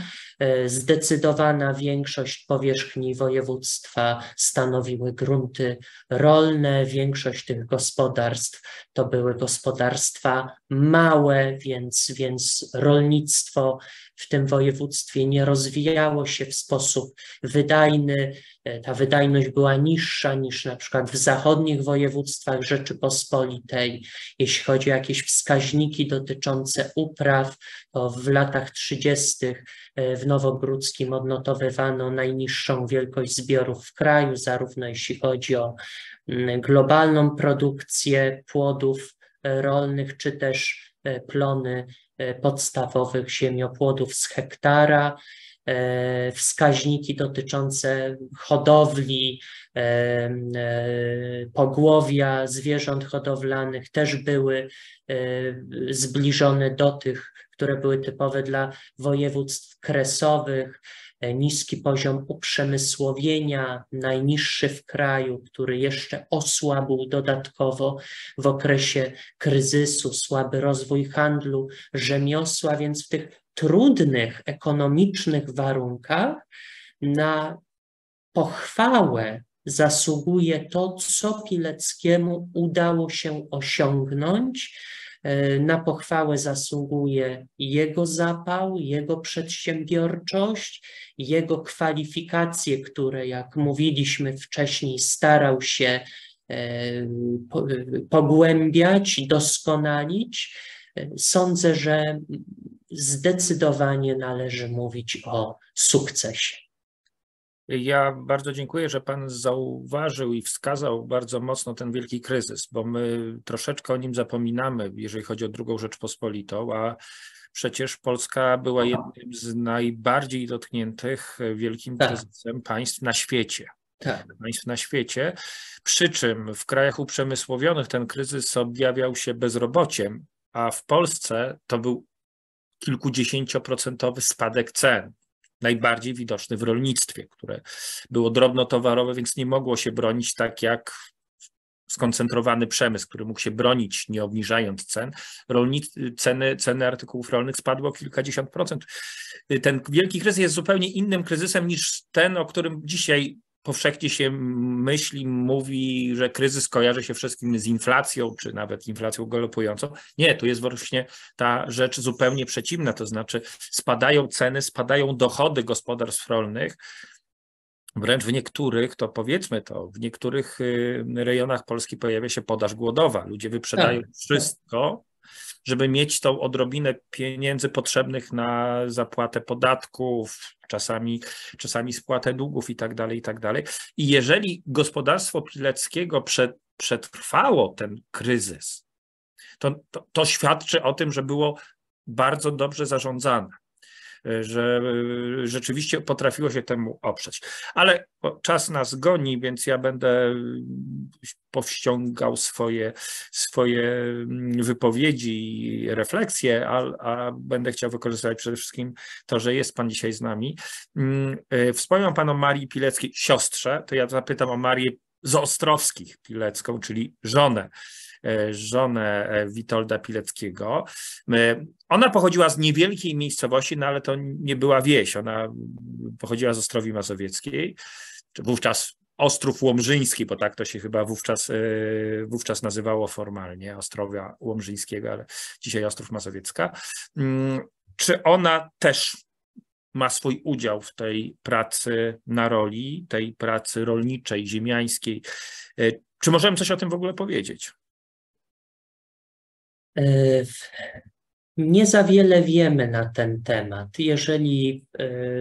Zdecydowana większość powierzchni województwa stanowiły grunty rolne, większość tych gospodarstw to były gospodarstwa małe, więc rolnictwo w tym województwie nie rozwijało się w sposób wydajny. Ta wydajność była niższa niż na przykład w zachodnich województwach Rzeczypospolitej. Jeśli chodzi o jakieś wskaźniki dotyczące upraw, to w latach 30. w Nowogródzkim odnotowywano najniższą wielkość zbiorów w kraju, zarówno jeśli chodzi o globalną produkcję płodów rolnych, czy też plony podstawowych ziemiopłodów z hektara. Wskaźniki dotyczące hodowli, pogłowia zwierząt hodowlanych też były zbliżone do tych, które były typowe dla województw kresowych. niski poziom uprzemysłowienia, najniższy w kraju, który jeszcze osłabł dodatkowo w okresie kryzysu, słaby rozwój handlu, rzemiosła, więc w tych trudnych ekonomicznych warunkach na pochwałę zasługuje to, co Pileckiemu udało się osiągnąć. Na pochwałę zasługuje jego zapał, jego przedsiębiorczość, jego kwalifikacje, które, jak mówiliśmy wcześniej, starał się pogłębiać, doskonalić. Sądzę, że zdecydowanie należy mówić o sukcesie. Ja bardzo dziękuję, że Pan zauważył i wskazał bardzo mocno ten wielki kryzys, bo my troszeczkę o nim zapominamy, jeżeli chodzi o II Rzeczpospolitą, a przecież Polska była jednym z najbardziej dotkniętych wielkim kryzysem państw na świecie. Tak. Państw na świecie, przy czym w krajach uprzemysłowionych ten kryzys objawiał się bezrobociem, a w Polsce to był kilkudziesięcioprocentowy spadek cen. Najbardziej widoczny w rolnictwie, które było drobnotowarowe, więc nie mogło się bronić tak jak skoncentrowany przemysł, który mógł się bronić, nie obniżając cen. Ceny artykułów rolnych spadły o kilkadziesiąt procent. Ten wielki kryzys jest zupełnie innym kryzysem niż ten, o którym dzisiaj powszechnie się myśli, mówi, że kryzys kojarzy się wszystkim z inflacją, czy nawet inflacją galopującą. Nie, tu jest właśnie ta rzecz zupełnie przeciwna, to znaczy spadają ceny, spadają dochody gospodarstw rolnych, wręcz w niektórych, to powiedzmy to, w niektórych rejonach Polski pojawia się podaż głodowa. Ludzie wyprzedają wszystko, żeby mieć tą odrobinę pieniędzy potrzebnych na zapłatę podatków, czasami spłatę długów i tak dalej, i tak dalej. I jeżeli gospodarstwo Pileckiego przetrwało ten kryzys, to świadczy o tym, że było bardzo dobrze zarządzane, że rzeczywiście potrafiło się temu oprzeć. Ale czas nas goni, więc ja będę powściągał swoje wypowiedzi i refleksje, a będę chciał wykorzystać przede wszystkim to, że jest Pan dzisiaj z nami. Wspomniał Pan o Marii Pileckiej, siostrze, to ja zapytam o Marię z Ostrowskich Pilecką, czyli żonę Witolda Pileckiego. Ona pochodziła z niewielkiej miejscowości, no ale to nie była wieś. Ona pochodziła z Ostrowi Mazowieckiej, czy wówczas Ostrów Łomżyński, bo tak to się chyba wówczas nazywało formalnie, Ostrowia Łomżyńskiego, ale dzisiaj Ostrów Mazowiecka. Czy ona też ma swój udział w tej pracy na roli, tej pracy rolniczej, ziemiańskiej? Czy możemy coś o tym w ogóle powiedzieć? Nie za wiele wiemy na ten temat. Jeżeli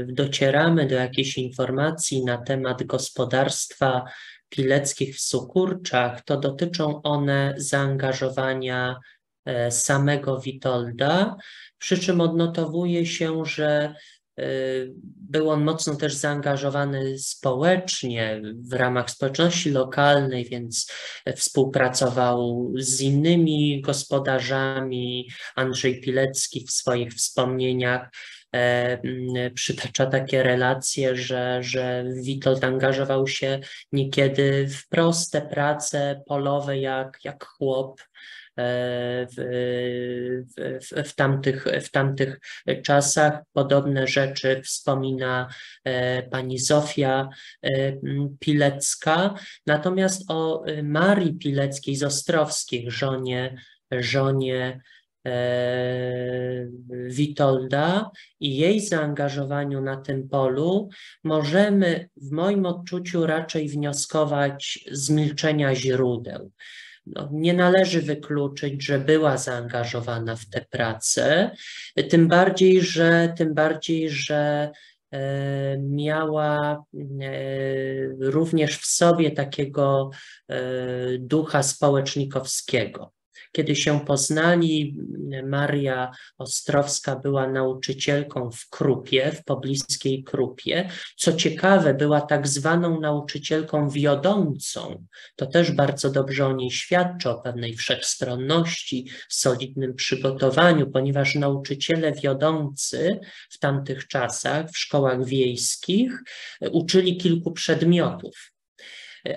docieramy do jakiejś informacji na temat gospodarstwa Pileckich w Sukurczach, to dotyczą one zaangażowania samego Witolda, przy czym odnotowuje się, że był on mocno też zaangażowany społecznie w ramach społeczności lokalnej, więc współpracował z innymi gospodarzami. Andrzej Pilecki w swoich wspomnieniach przytacza takie relacje, że Witold angażował się niekiedy w proste prace polowe jak chłop. W tamtych czasach. Podobne rzeczy wspomina pani Zofia Pilecka. Natomiast o Marii Pileckiej z Ostrowskich, żonie Witolda i jej zaangażowaniu na tym polu możemy w moim odczuciu raczej wnioskować z milczenia źródeł. No, nie należy wykluczyć, że była zaangażowana w tę pracę, tym bardziej, że miała również w sobie takiego ducha społecznikowskiego. Kiedy się poznali, Maria Ostrowska była nauczycielką w Krupie, w pobliskiej Krupie. Co ciekawe, była tak zwaną nauczycielką wiodącą. To też bardzo dobrze o niej świadczy, o pewnej wszechstronności, solidnym przygotowaniu, ponieważ nauczyciele wiodący w tamtych czasach w szkołach wiejskich uczyli kilku przedmiotów.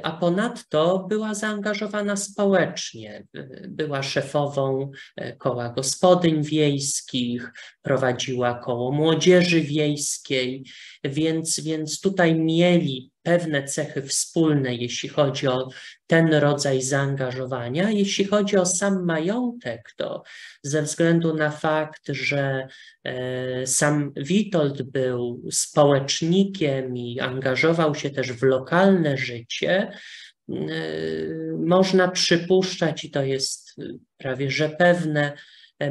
A ponadto była zaangażowana społecznie, była szefową koła gospodyń wiejskich, prowadziła koło młodzieży wiejskiej, więc tutaj mieli pewne cechy wspólne, jeśli chodzi o ten rodzaj zaangażowania. Jeśli chodzi o sam majątek, to ze względu na fakt, że sam Witold był społecznikiem i angażował się też w lokalne życie, można przypuszczać, i to jest prawie że pewne,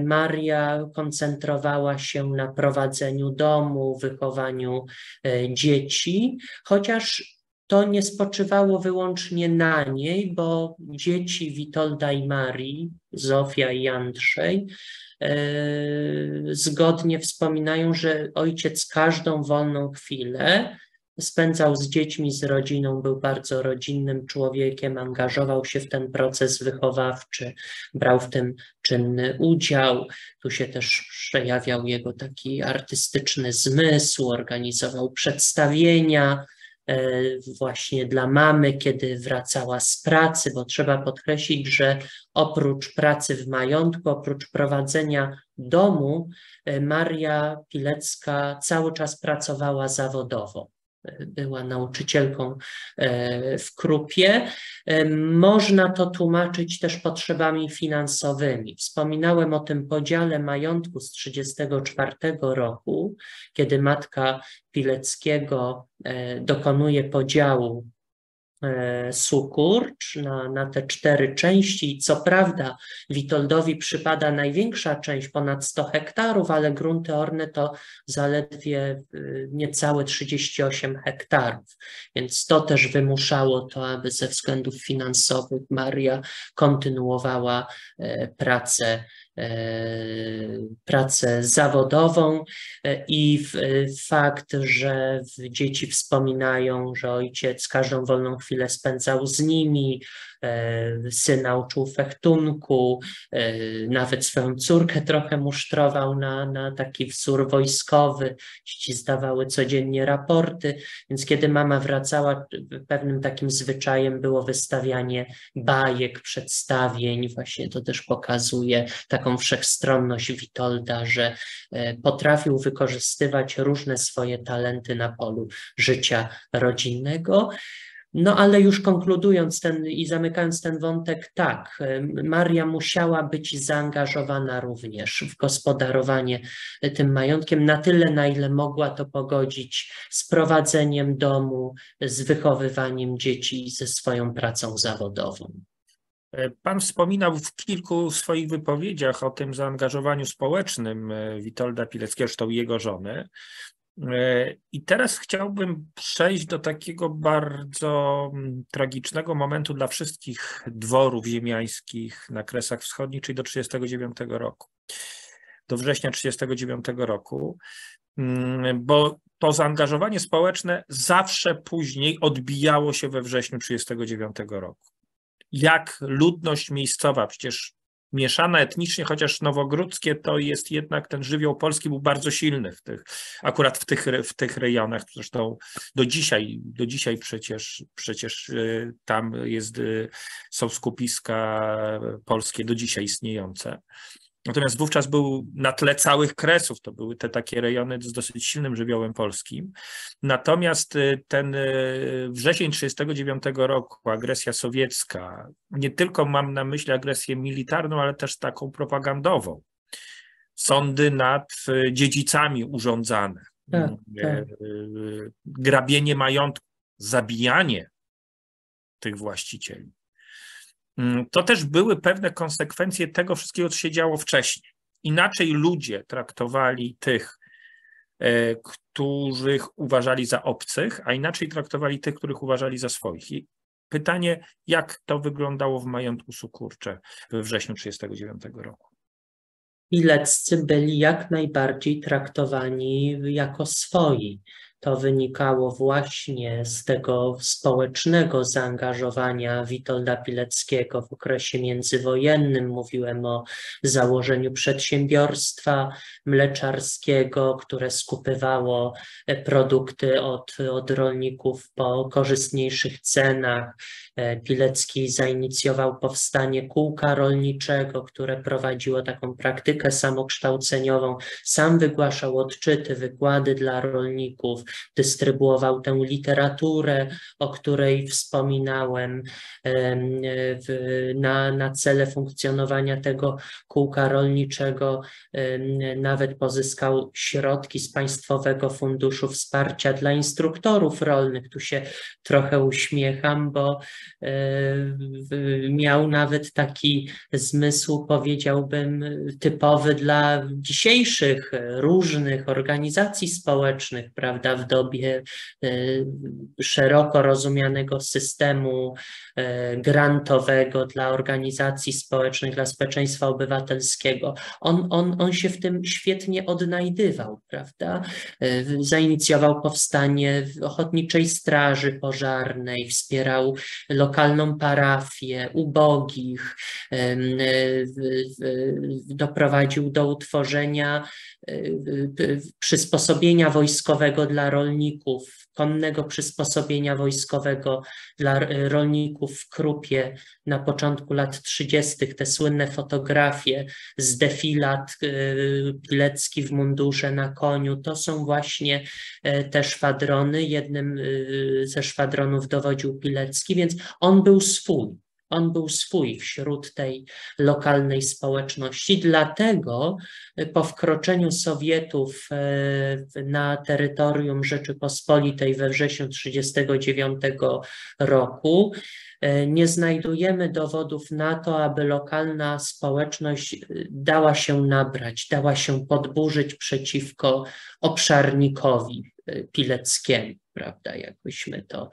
Maria koncentrowała się na prowadzeniu domu, wychowaniu dzieci, chociaż to nie spoczywało wyłącznie na niej, bo dzieci Witolda i Marii, Zofia i Andrzej, zgodnie wspominają, że ojciec każdą wolną chwilę spędzał z dziećmi, z rodziną, był bardzo rodzinnym człowiekiem, angażował się w ten proces wychowawczy, brał w tym czynny udział. Tu się też przejawiał jego taki artystyczny zmysł, organizował przedstawienia właśnie dla mamy, kiedy wracała z pracy, bo trzeba podkreślić, że oprócz pracy w majątku, oprócz prowadzenia domu, Maria Pilecka cały czas pracowała zawodowo. Była nauczycielką w Krupie. Można to tłumaczyć też potrzebami finansowymi. Wspominałem o tym podziale majątku z 1934 roku, kiedy matka Pileckiego dokonuje podziału Sukurcz na te 4 części. Co prawda Witoldowi przypada największa część, ponad 100 hektarów, ale grunty orne to zaledwie niecałe 38 hektarów, więc to też wymuszało to, aby ze względów finansowych Maria kontynuowała pracę zawodową, i fakt, że dzieci wspominają, że ojciec każdą wolną chwilę spędzał z nimi, syna uczył fechtunku, nawet swoją córkę trochę musztrował na taki wzór wojskowy, dzieci zdawały codziennie raporty, więc kiedy mama wracała, pewnym takim zwyczajem było wystawianie bajek, przedstawień. Właśnie to też pokazuje taką wszechstronność Witolda, że potrafił wykorzystywać różne swoje talenty na polu życia rodzinnego. No ale już konkludując i zamykając ten wątek, tak, Maria musiała być zaangażowana również w gospodarowanie tym majątkiem na tyle, na ile mogła to pogodzić z prowadzeniem domu, z wychowywaniem dzieci i ze swoją pracą zawodową. Pan wspominał w kilku swoich wypowiedziach o tym zaangażowaniu społecznym Witolda Pileckiego, zresztą jego żony. I teraz chciałbym przejść do takiego bardzo tragicznego momentu dla wszystkich dworów ziemiańskich na Kresach Wschodnich, czyli do 1939 roku, do września 1939 roku, bo to zaangażowanie społeczne zawsze później odbijało się we wrześniu 1939 roku. Jak ludność miejscowa, przecież mieszana etnicznie, chociaż nowogródzkie to jest jednak, ten żywioł polski był bardzo silny akurat w tych rejonach, zresztą do dzisiaj przecież tam są skupiska polskie do dzisiaj istniejące. Natomiast wówczas był na tle całych Kresów, to były te takie rejony z dosyć silnym żywiołem polskim. Natomiast ten wrzesień 1939 roku, agresja sowiecka, nie tylko mam na myśli agresję militarną, ale też taką propagandową. Sądy nad dziedzicami urządzane, tak. Grabienie majątku, zabijanie tych właścicieli. To też były pewne konsekwencje tego wszystkiego, co się działo wcześniej. Inaczej ludzie traktowali tych, których uważali za obcych, a inaczej traktowali tych, których uważali za swoich. Pytanie, jak to wyglądało w majątku Sukurcze we wrześniu 1939 roku? Pileccy byli jak najbardziej traktowani jako swoi. To wynikało właśnie z tego społecznego zaangażowania Witolda Pileckiego w okresie międzywojennym. Mówiłem o założeniu przedsiębiorstwa mleczarskiego, które skupywało produkty od rolników po korzystniejszych cenach. Pilecki zainicjował powstanie kółka rolniczego, które prowadziło taką praktykę samokształceniową. Sam wygłaszał odczyty, wykłady dla rolników. Dystrybuował tę literaturę, o której wspominałem, na cele funkcjonowania tego kółka rolniczego. Nawet pozyskał środki z Państwowego Funduszu Wsparcia dla Instruktorów Rolnych. Tu się trochę uśmiecham, bo miał nawet taki zmysł, powiedziałbym, typowy dla dzisiejszych różnych organizacji społecznych, prawda, w dobie szeroko rozumianego systemu grantowego dla organizacji społecznych, dla społeczeństwa obywatelskiego. On się w tym świetnie odnajdywał, prawda? Zainicjował powstanie Ochotniczej Straży Pożarnej, wspierał lokalną parafię ubogich, doprowadził do utworzenia przysposobienia wojskowego dla rolników, konnego przysposobienia wojskowego dla rolników w Krupie na początku lat 30. Te słynne fotografie z defilat, Pilecki w mundurze na koniu, to są właśnie te szwadrony. Jednym ze szwadronów dowodził Pilecki, więc on był swój. On był swój wśród tej lokalnej społeczności, dlatego po wkroczeniu Sowietów na terytorium Rzeczypospolitej we wrześniu 1939 roku nie znajdujemy dowodów na to, aby lokalna społeczność dała się nabrać, dała się podburzyć przeciwko obszarnikowi Pileckiemu, prawda, jakbyśmy to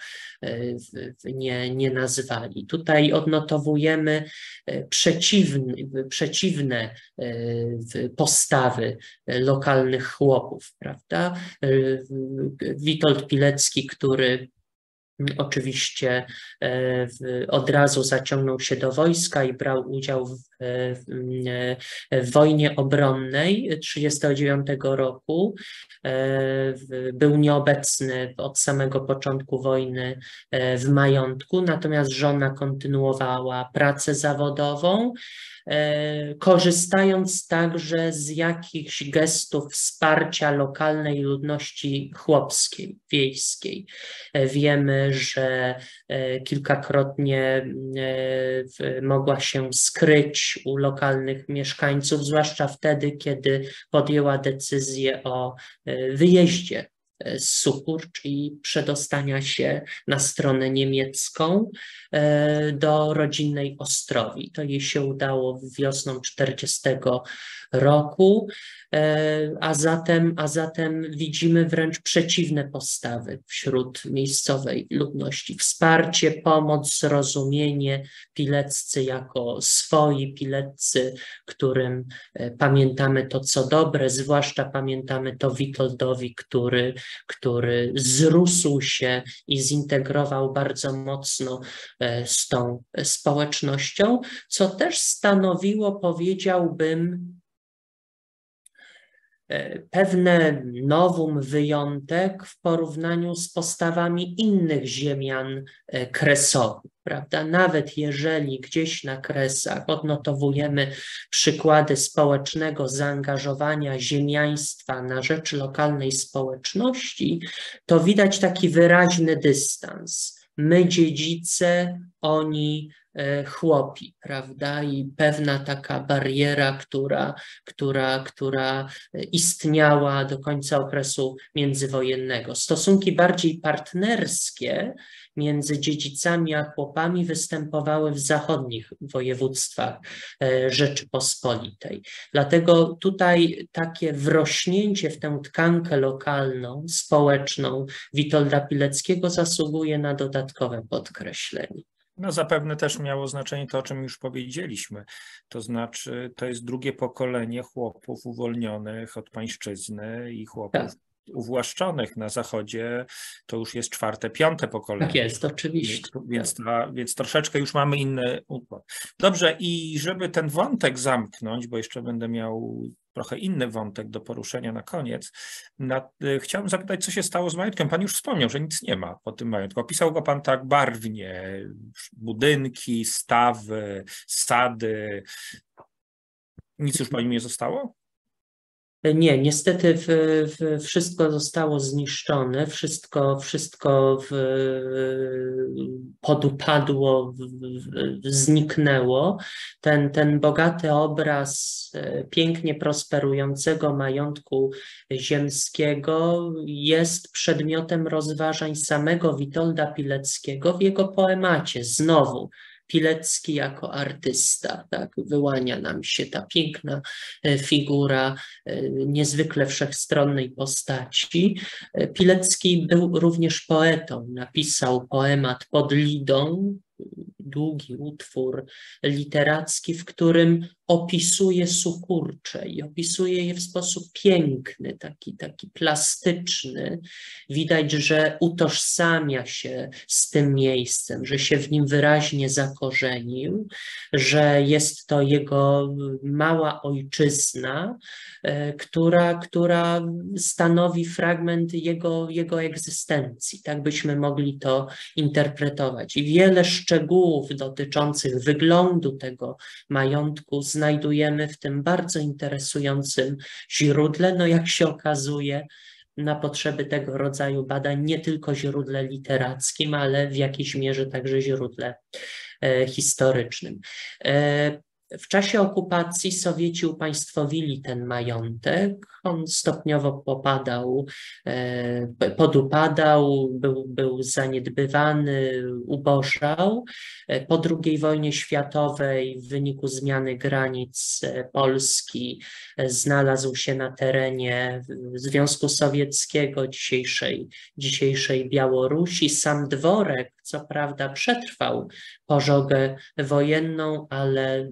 nie nazywali. Tutaj odnotowujemy przeciwne postawy lokalnych chłopów, prawda. Witold Pilecki, który oczywiście od razu zaciągnął się do wojska i brał udział w wojnie obronnej 1939 roku. Był nieobecny od samego początku wojny w majątku, natomiast żona kontynuowała pracę zawodową, korzystając także z jakichś gestów wsparcia lokalnej ludności chłopskiej, wiejskiej. Wiemy, że kilkakrotnie mogła się skryć u lokalnych mieszkańców, zwłaszcza wtedy, kiedy podjęła decyzję o wyjeździe z Sukurcz i przedostania się na stronę niemiecką do rodzinnej Ostrowi. To jej się udało wiosną 1940 roku, a zatem widzimy wręcz przeciwne postawy wśród miejscowej ludności. Wsparcie, pomoc, zrozumienie, Pileccy jako swoi, Pileccy, którym pamiętamy to, co dobre, zwłaszcza pamiętamy to Witoldowi, który zrósł się i zintegrował bardzo mocno z tą społecznością, co też stanowiło, powiedziałbym, pewne nowum, wyjątek w porównaniu z postawami innych ziemian kresowych, prawda? Nawet jeżeli gdzieś na Kresach odnotowujemy przykłady społecznego zaangażowania ziemiaństwa na rzecz lokalnej społeczności, to widać taki wyraźny dystans. My dziedzice, oni chłopi, prawda? I pewna taka bariera, która istniała do końca okresu międzywojennego. Stosunki bardziej partnerskie między dziedzicami a chłopami występowały w zachodnich województwach Rzeczypospolitej. Dlatego tutaj takie wrośnięcie w tę tkankę lokalną, społeczną Witolda Pileckiego zasługuje na dodatkowe podkreślenie. No zapewne też miało znaczenie to, o czym już powiedzieliśmy, to znaczy to jest drugie pokolenie chłopów uwolnionych od pańszczyzny i chłopów tak uwłaszczonych na zachodzie, to już jest czwarte, piąte pokolenie. Tak jest, oczywiście. Więc troszeczkę już mamy inny układ. Dobrze, i żeby ten wątek zamknąć, bo jeszcze będę miał trochę inny wątek do poruszenia na koniec, chciałbym zapytać, co się stało z majątkiem. Pan już wspomniał, że nic nie ma po tym majątku. Opisał go pan tak barwnie, budynki, stawy, sady. Nic już po nim nie zostało? Nie, niestety wszystko zostało zniszczone, wszystko podupadło, zniknęło. Ten bogaty obraz pięknie prosperującego majątku ziemskiego jest przedmiotem rozważań samego Witolda Pileckiego w jego poemacie. Znowu Pilecki jako artysta, tak, wyłania nam się ta piękna figura niezwykle wszechstronnej postaci. Pilecki był również poetą, napisał poemat Pod Lidą, długi utwór literacki, w którym opisuje Sukurcze i opisuje je w sposób piękny, taki plastyczny. Widać, że utożsamia się z tym miejscem, że się w nim wyraźnie zakorzenił, że jest to jego mała ojczyzna, która stanowi fragment jego egzystencji. Tak byśmy mogli to interpretować. I wiele szczegółów dotyczących wyglądu tego majątku znajdujemy w tym bardzo interesującym źródle, no jak się okazuje, na potrzeby tego rodzaju badań nie tylko źródle literackim, ale w jakiejś mierze także źródle historycznym. W czasie okupacji Sowieci upaństwowili ten majątek, on stopniowo podupadał, był zaniedbywany, ubożał. Po II wojnie światowej w wyniku zmiany granic Polski znalazł się na terenie Związku Sowieckiego, dzisiejszej Białorusi. Sam dworek co prawda przetrwał pożogę wojenną, ale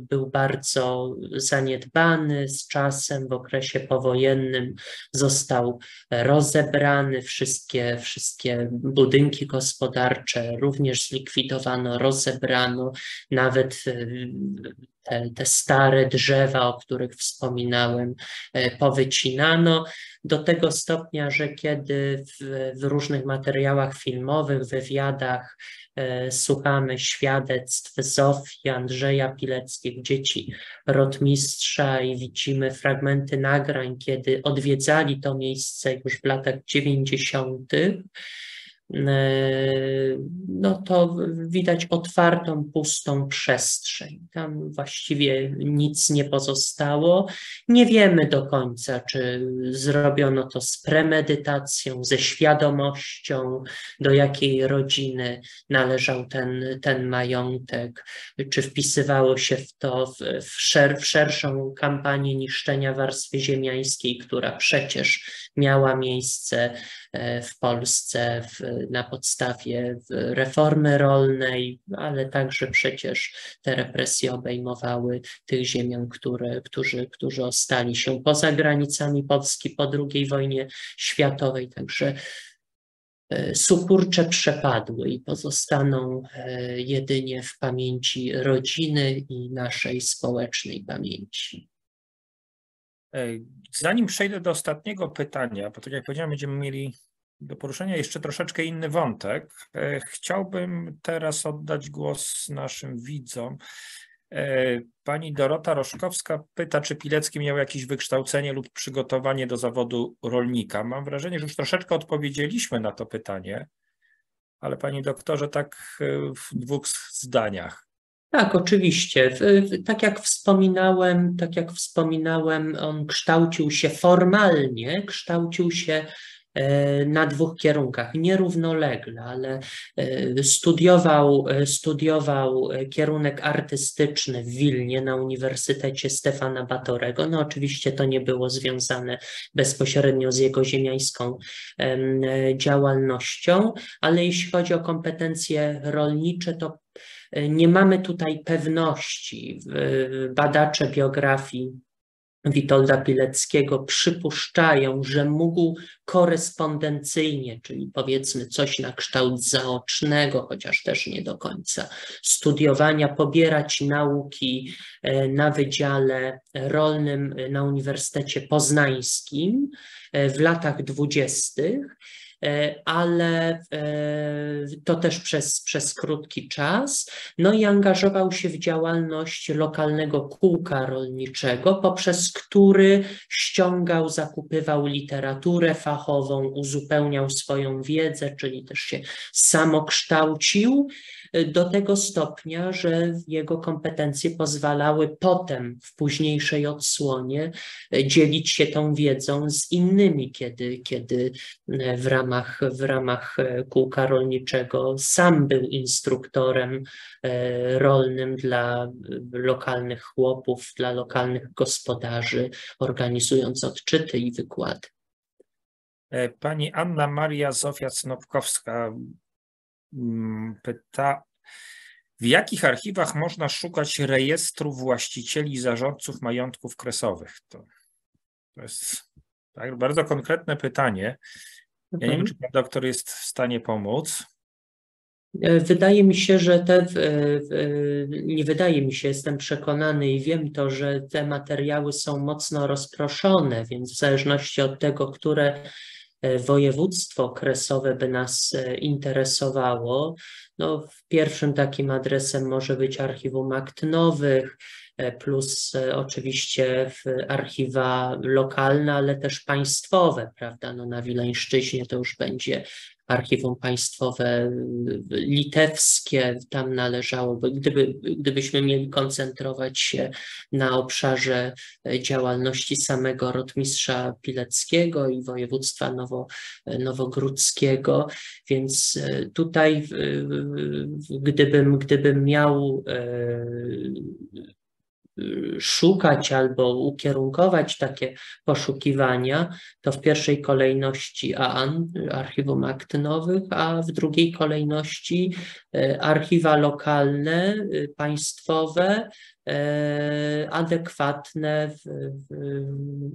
był bardzo zaniedbany z czasem, w okresie powojennym został rozebrany, wszystkie budynki gospodarcze również zlikwidowano, rozebrano, nawet te stare drzewa, o których wspominałem, powycinano do tego stopnia, że kiedy w różnych materiałach filmowych, wywiadach słuchamy świadectw Zofii, Andrzeja Pileckich, dzieci rotmistrza i widzimy fragmenty nagrań, kiedy odwiedzali to miejsce już w latach 90. No to widać otwartą, pustą przestrzeń. Tam właściwie nic nie pozostało. Nie wiemy do końca, czy zrobiono to z premedytacją, ze świadomością, do jakiej rodziny należał ten majątek, czy wpisywało się w to w szerszą kampanię niszczenia warstwy ziemiańskiej, która przecież miała miejsce w Polsce na podstawie reformy rolnej, ale także przecież te represje obejmowały tych ziemian, którzy ostali się poza granicami Polski po II wojnie światowej. Także Sukurcze przepadły i pozostaną jedynie w pamięci rodziny i naszej społecznej pamięci. Zanim przejdę do ostatniego pytania, bo tak jak powiedziałem, będziemy mieli do poruszenia jeszcze troszeczkę inny wątek. Chciałbym teraz oddać głos naszym widzom. Pani Dorota Roszkowska pyta, czy Pilecki miał jakieś wykształcenie lub przygotowanie do zawodu rolnika. Mam wrażenie, że już troszeczkę odpowiedzieliśmy na to pytanie, ale Panie Doktorze, tak w dwóch zdaniach. Tak, oczywiście. Tak jak wspominałem, on kształcił się formalnie, na dwóch kierunkach, nierównolegle, ale studiował kierunek artystyczny w Wilnie na Uniwersytecie Stefana Batorego. No oczywiście to nie było związane bezpośrednio z jego ziemiańską działalnością, ale jeśli chodzi o kompetencje rolnicze, to nie mamy tutaj pewności. Badacze biografii Witolda Pileckiego przypuszczają, że mógł korespondencyjnie, czyli powiedzmy coś na kształt zaocznego, chociaż też nie do końca, studiowania, pobierać nauki na Wydziale Rolnym na Uniwersytecie Poznańskim w latach 20. ale to też przez krótki czas, no i angażował się w działalność lokalnego kółka rolniczego, poprzez który ściągał, zakupywał literaturę fachową, uzupełniał swoją wiedzę, czyli też się samokształcił do tego stopnia, że jego kompetencje pozwalały potem w późniejszej odsłonie dzielić się tą wiedzą z innymi, kiedy w ramach kółka rolniczego sam był instruktorem rolnym dla lokalnych chłopów, dla lokalnych gospodarzy, organizując odczyty i wykłady. Pani Anna Maria Zofia Cnopkowska pyta, w jakich archiwach można szukać rejestrów właścicieli, zarządców majątków kresowych? To jest tak, bardzo konkretne pytanie. Ja nie wiem, czy pan doktor jest w stanie pomóc. Wydaje mi się, że jestem przekonany i wiem to, że te materiały są mocno rozproszone, więc w zależności od tego, które województwo kresowe by nas interesowało, no pierwszym takim adresem może być Archiwum Akt Nowych, plus oczywiście archiwa lokalne, ale też państwowe, prawda? No na Wileńszczyźnie to już będzie Archiwum Państwowe Litewskie, tam należałoby, gdybyśmy mieli koncentrować się na obszarze działalności samego rotmistrza Pileckiego i województwa nowogródzkiego, więc tutaj gdybym miał szukać albo ukierunkować takie poszukiwania, to w pierwszej kolejności Archiwum Akt Nowych, a w drugiej kolejności archiwa lokalne, państwowe, adekwatne,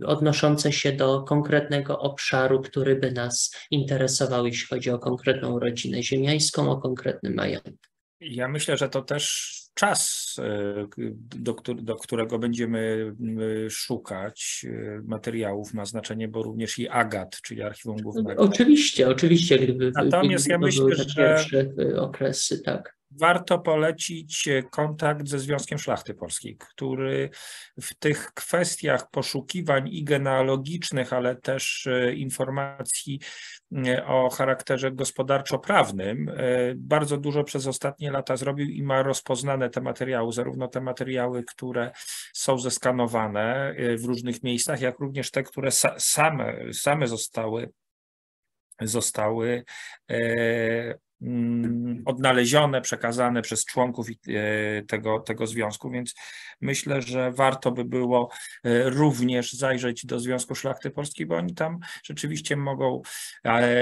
odnoszące się do konkretnego obszaru, który by nas interesował, jeśli chodzi o konkretną rodzinę ziemiańską, o konkretny majątek. Ja myślę, że to też czas, do którego będziemy szukać materiałów, ma znaczenie, bo również i AGAT, czyli Archiwum Głównego. Oczywiście. Natomiast ja myślę, że pierwsze okresy, tak. Warto polecić kontakt ze Związkiem Szlachty Polskiej, który w tych kwestiach poszukiwań i genealogicznych, ale też informacji o charakterze gospodarczo-prawnym bardzo dużo przez ostatnie lata zrobił i ma rozpoznane te materiały, zarówno te materiały, które są zeskanowane w różnych miejscach, jak również te, które same zostały odnalezione, przekazane przez członków tego związku, więc myślę, że warto by było również zajrzeć do Związku Szlachty Polskiej, bo oni tam rzeczywiście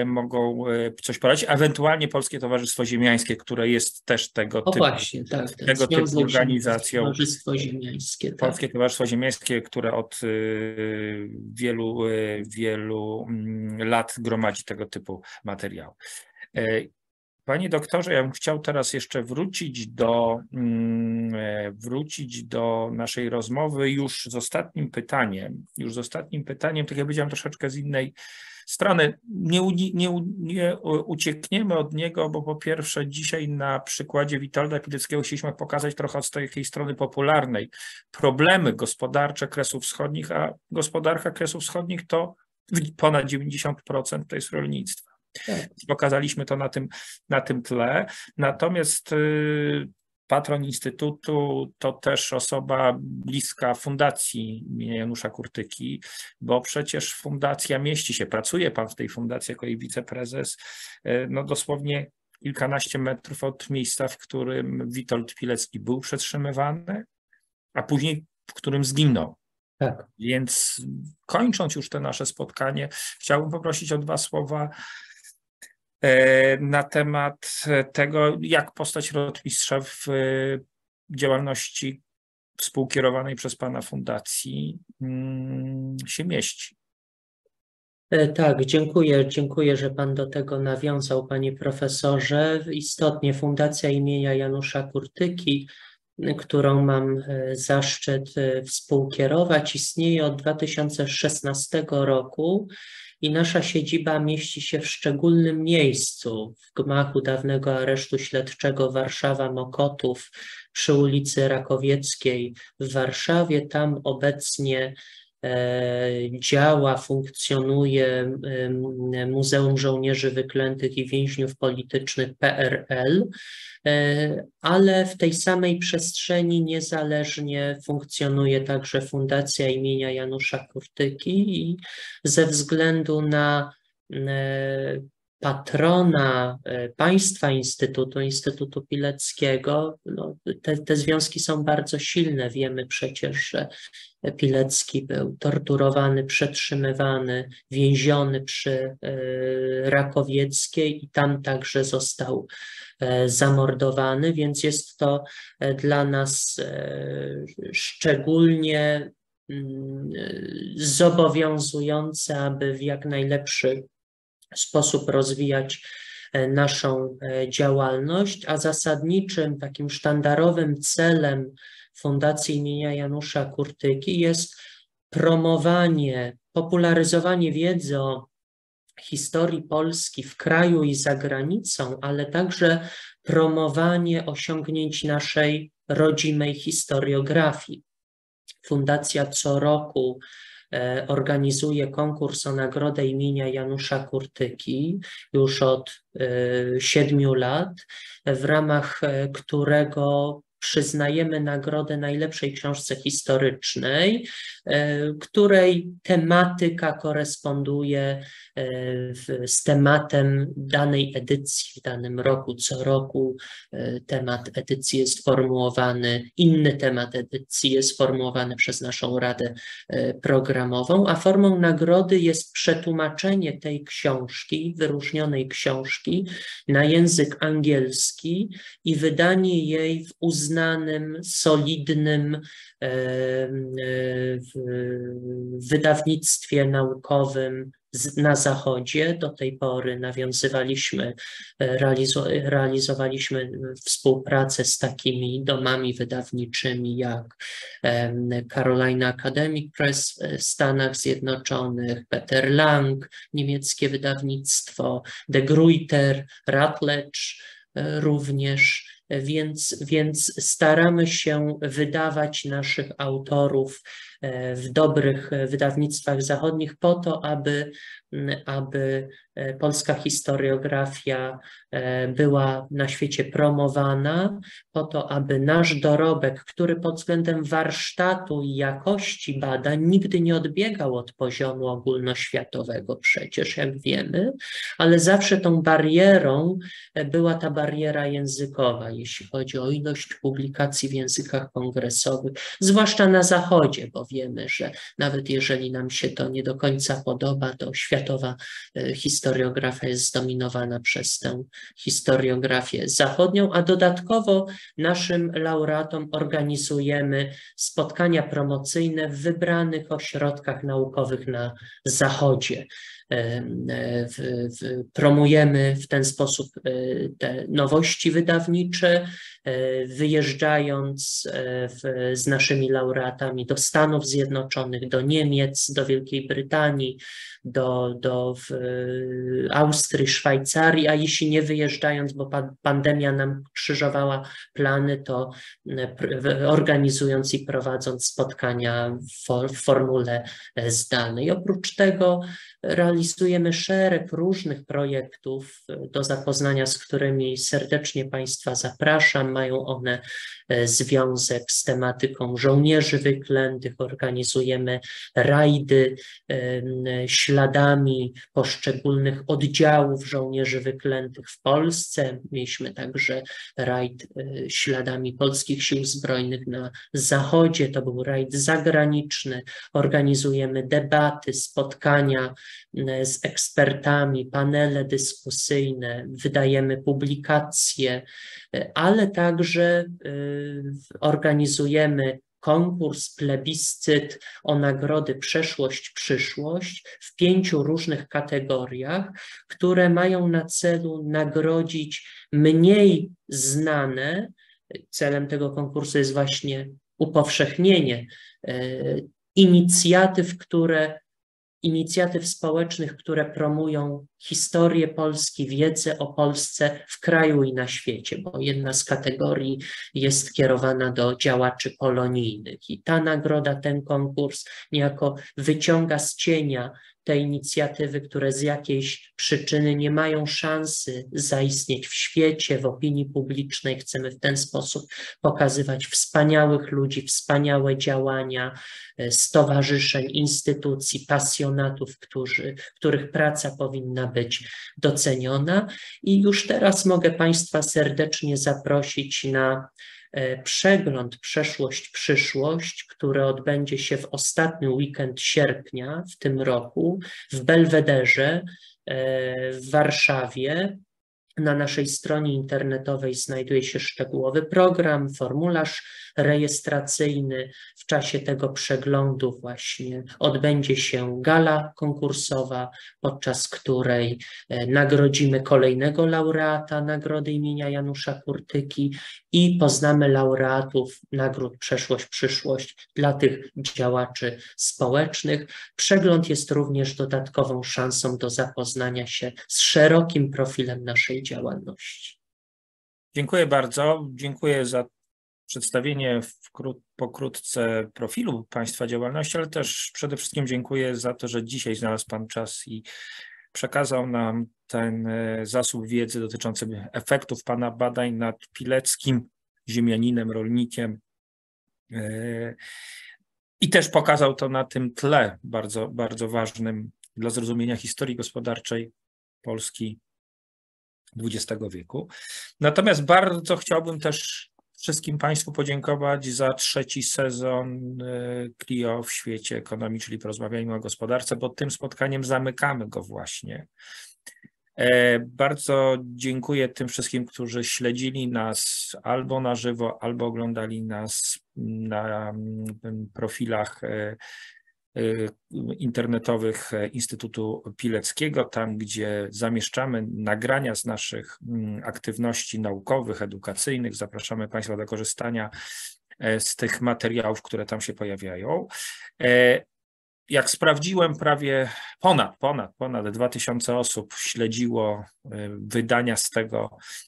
mogą coś poradzić, ewentualnie Polskie Towarzystwo Ziemiańskie, które jest też tego typu organizacją. Polskie Towarzystwo Ziemiańskie, które od wielu lat gromadzi tego typu materiały. Panie doktorze, ja bym chciał teraz jeszcze wrócić do naszej rozmowy już z ostatnim pytaniem, tak jak powiedziałem, troszeczkę z innej strony. Nie uciekniemy od niego, bo po pierwsze dzisiaj na przykładzie Witolda Pileckiego chcieliśmy pokazać trochę od tej strony popularnej problemy gospodarcze Kresów Wschodnich, a gospodarka Kresów Wschodnich to ponad 90% to jest rolnictwo. Pokazaliśmy to na tym tle. Natomiast patron Instytutu to też osoba bliska Fundacji im. Janusza Kurtyki, bo przecież Fundacja mieści się, pracuje Pan w tej Fundacji jako jej wiceprezes, no dosłownie kilkanaście metrów od miejsca, w którym Witold Pilecki był przetrzymywany, a później w którym zginął. Tak. Więc kończąc już to nasze spotkanie, chciałbym poprosić o dwa słowa na temat tego, jak postać rotmistrza w działalności współkierowanej przez Pana Fundacji się mieści. Tak, dziękuję. Dziękuję, że Pan do tego nawiązał, Panie Profesorze. Istotnie Fundacja imienia Janusza Kurtyki, którą mam zaszczyt współkierować, istnieje od 2016 roku i nasza siedziba mieści się w szczególnym miejscu, w gmachu dawnego aresztu śledczego Warszawa-Mokotów przy ulicy Rakowieckiej w Warszawie. Tam obecnie działa, funkcjonuje Muzeum Żołnierzy Wyklętych i Więźniów Politycznych PRL, ale w tej samej przestrzeni niezależnie funkcjonuje także Fundacja imienia Janusza Kurtyki i ze względu na patrona państwa Instytutu Pileckiego, no, te związki są bardzo silne. Wiemy przecież, że Pilecki był torturowany, przetrzymywany, więziony przy Rakowieckiej i tam także został zamordowany, więc jest to dla nas szczególnie zobowiązujące, aby w jak najlepszy sposób rozwijać naszą działalność, a zasadniczym, takim sztandarowym celem Fundacji imienia Janusza Kurtyki jest promowanie, popularyzowanie wiedzy o historii Polski w kraju i za granicą, ale także promowanie osiągnięć naszej rodzimej historiografii. Fundacja co roku organizuje konkurs o nagrodę imienia Janusza Kurtyki już od 7 lat, w ramach którego przyznajemy nagrodę najlepszej książce historycznej, której tematyka koresponduje z tematem danej edycji w danym roku. Co roku temat edycji jest formułowany, inny temat edycji jest formułowany przez naszą Radę Programową, a formą nagrody jest przetłumaczenie tej książki, wyróżnionej książki na język angielski i wydanie jej w uznanym, solidnym wydawnictwie naukowym na Zachodzie. Do tej pory nawiązywaliśmy, realizowaliśmy współpracę z takimi domami wydawniczymi jak Carolina Academic Press w Stanach Zjednoczonych, Peter Lang, niemieckie wydawnictwo, De Gruyter, Routledge również. Więc staramy się wydawać naszych autorów w dobrych wydawnictwach zachodnich po to, aby polska historiografia była na świecie promowana, po to, aby nasz dorobek, który pod względem warsztatu i jakości badań nigdy nie odbiegał od poziomu ogólnoświatowego przecież, jak wiemy, ale zawsze tą barierą była ta bariera językowa, jeśli chodzi o ilość publikacji w językach kongresowych, zwłaszcza na Zachodzie, bo wiemy, że nawet jeżeli nam się to nie do końca podoba, to światowa historiografia jest zdominowana przez tę historiografię zachodnią, a dodatkowo naszym laureatom organizujemy spotkania promocyjne w wybranych ośrodkach naukowych na Zachodzie. Promujemy w ten sposób te nowości wydawnicze, wyjeżdżając z naszymi laureatami do Stanów Zjednoczonych, do Niemiec, do Wielkiej Brytanii, do Austrii, Szwajcarii, a jeśli nie wyjeżdżając, bo pandemia nam krzyżowała plany, to organizując i prowadząc spotkania w formule zdalnej. Oprócz tego analizujemy szereg różnych projektów, do zapoznania z którymi serdecznie Państwa zapraszam. Mają one związek z tematyką żołnierzy wyklętych. Organizujemy rajdy śladami poszczególnych oddziałów żołnierzy wyklętych w Polsce. Mieliśmy także rajd śladami polskich sił zbrojnych na zachodzie. To był rajd zagraniczny. Organizujemy debaty, spotkania z ekspertami, panele dyskusyjne, wydajemy publikacje, ale także organizujemy konkurs, plebiscyt o nagrody Przeszłość-Przyszłość w 5 różnych kategoriach, które mają na celu nagrodzić mniej znane. Celem tego konkursu jest właśnie upowszechnienie inicjatyw społecznych, które promują historię Polski, wiedzę o Polsce w kraju i na świecie, bo jedna z kategorii jest kierowana do działaczy polonijnych i ta nagroda, ten konkurs niejako wyciąga z cienia te inicjatywy, które z jakiejś przyczyny nie mają szansy zaistnieć w świecie, w opinii publicznej. Chcemy w ten sposób pokazywać wspaniałych ludzi, wspaniałe działania stowarzyszeń, instytucji, pasjonatów, których praca powinna być doceniona. I już teraz mogę Państwa serdecznie zaprosić na przegląd Przeszłość-Przyszłość, który odbędzie się w ostatni weekend sierpnia w tym roku w Belwederze w Warszawie. Na naszej stronie internetowej znajduje się szczegółowy program, formularz rejestracyjny. W czasie tego przeglądu właśnie odbędzie się gala konkursowa, podczas której nagrodzimy kolejnego laureata Nagrody imienia Janusza Kurtyki i poznamy laureatów nagród Przeszłość-Przyszłość dla tych działaczy społecznych. Przegląd jest również dodatkową szansą do zapoznania się z szerokim profilem naszej działalności. Dziękuję bardzo. Dziękuję za przedstawienie pokrótce profilu Państwa działalności, ale też przede wszystkim dziękuję za to, że dzisiaj znalazł Pan czas i przekazał nam ten zasób wiedzy dotyczący efektów Pana badań nad Pileckim, ziemianinem, rolnikiem. I też pokazał to na tym tle bardzo, bardzo ważnym dla zrozumienia historii gospodarczej Polski XX wieku. Natomiast bardzo chciałbym też wszystkim Państwu podziękować za 3. sezon Clio w świecie ekonomii, czyli porozmawiajmy o gospodarce, bo tym spotkaniem zamykamy go właśnie. Bardzo dziękuję tym wszystkim, którzy śledzili nas albo na żywo, albo oglądali nas na profilach internetowych Instytutu Pileckiego, tam gdzie zamieszczamy nagrania z naszych aktywności naukowych, edukacyjnych. Zapraszamy Państwa do korzystania z tych materiałów, które tam się pojawiają. Jak sprawdziłem, prawie ponad 2000 osób śledziło wydania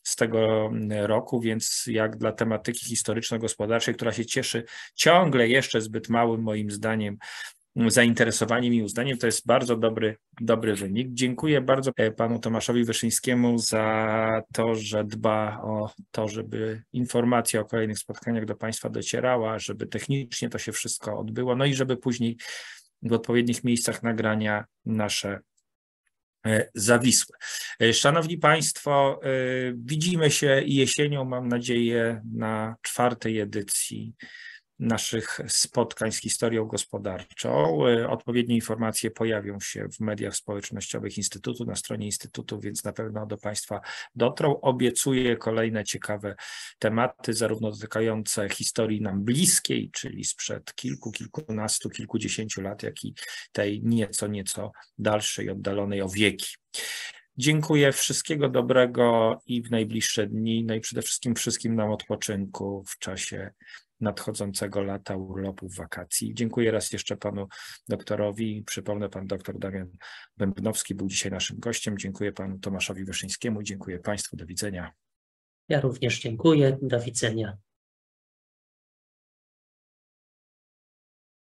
z tego roku, więc jak dla tematyki historyczno-gospodarczej, która się cieszy ciągle jeszcze zbyt małym moim zdaniem zainteresowaniem i uznaniem, to jest bardzo dobry wynik. Dziękuję bardzo Panu Tomaszowi Wyszyńskiemu za to, że dba o to, żeby informacja o kolejnych spotkaniach do Państwa docierała, żeby technicznie to się wszystko odbyło, no i żeby później w odpowiednich miejscach nagrania nasze zawisłe. Szanowni Państwo, widzimy się jesienią, mam nadzieję, na 4. edycji naszych spotkań z historią gospodarczą. Odpowiednie informacje pojawią się w mediach społecznościowych Instytutu, na stronie Instytutu, więc na pewno do Państwa dotrą. Obiecuję kolejne ciekawe tematy, zarówno dotykające historii nam bliskiej, czyli sprzed kilku, kilkunastu, kilkudziesięciu lat, jak i tej nieco dalszej, oddalonej o wieki. Dziękuję, wszystkiego dobrego i w najbliższe dni, no i przede wszystkim wszystkim nam odpoczynku w czasie nadchodzącego lata, urlopów, wakacji. Dziękuję raz jeszcze Panu doktorowi. Przypomnę, Pan doktor Damian Bębnowski był dzisiaj naszym gościem. Dziękuję Panu Tomaszowi Wyszyńskiemu. Dziękuję Państwu. Do widzenia. Ja również dziękuję. Do widzenia.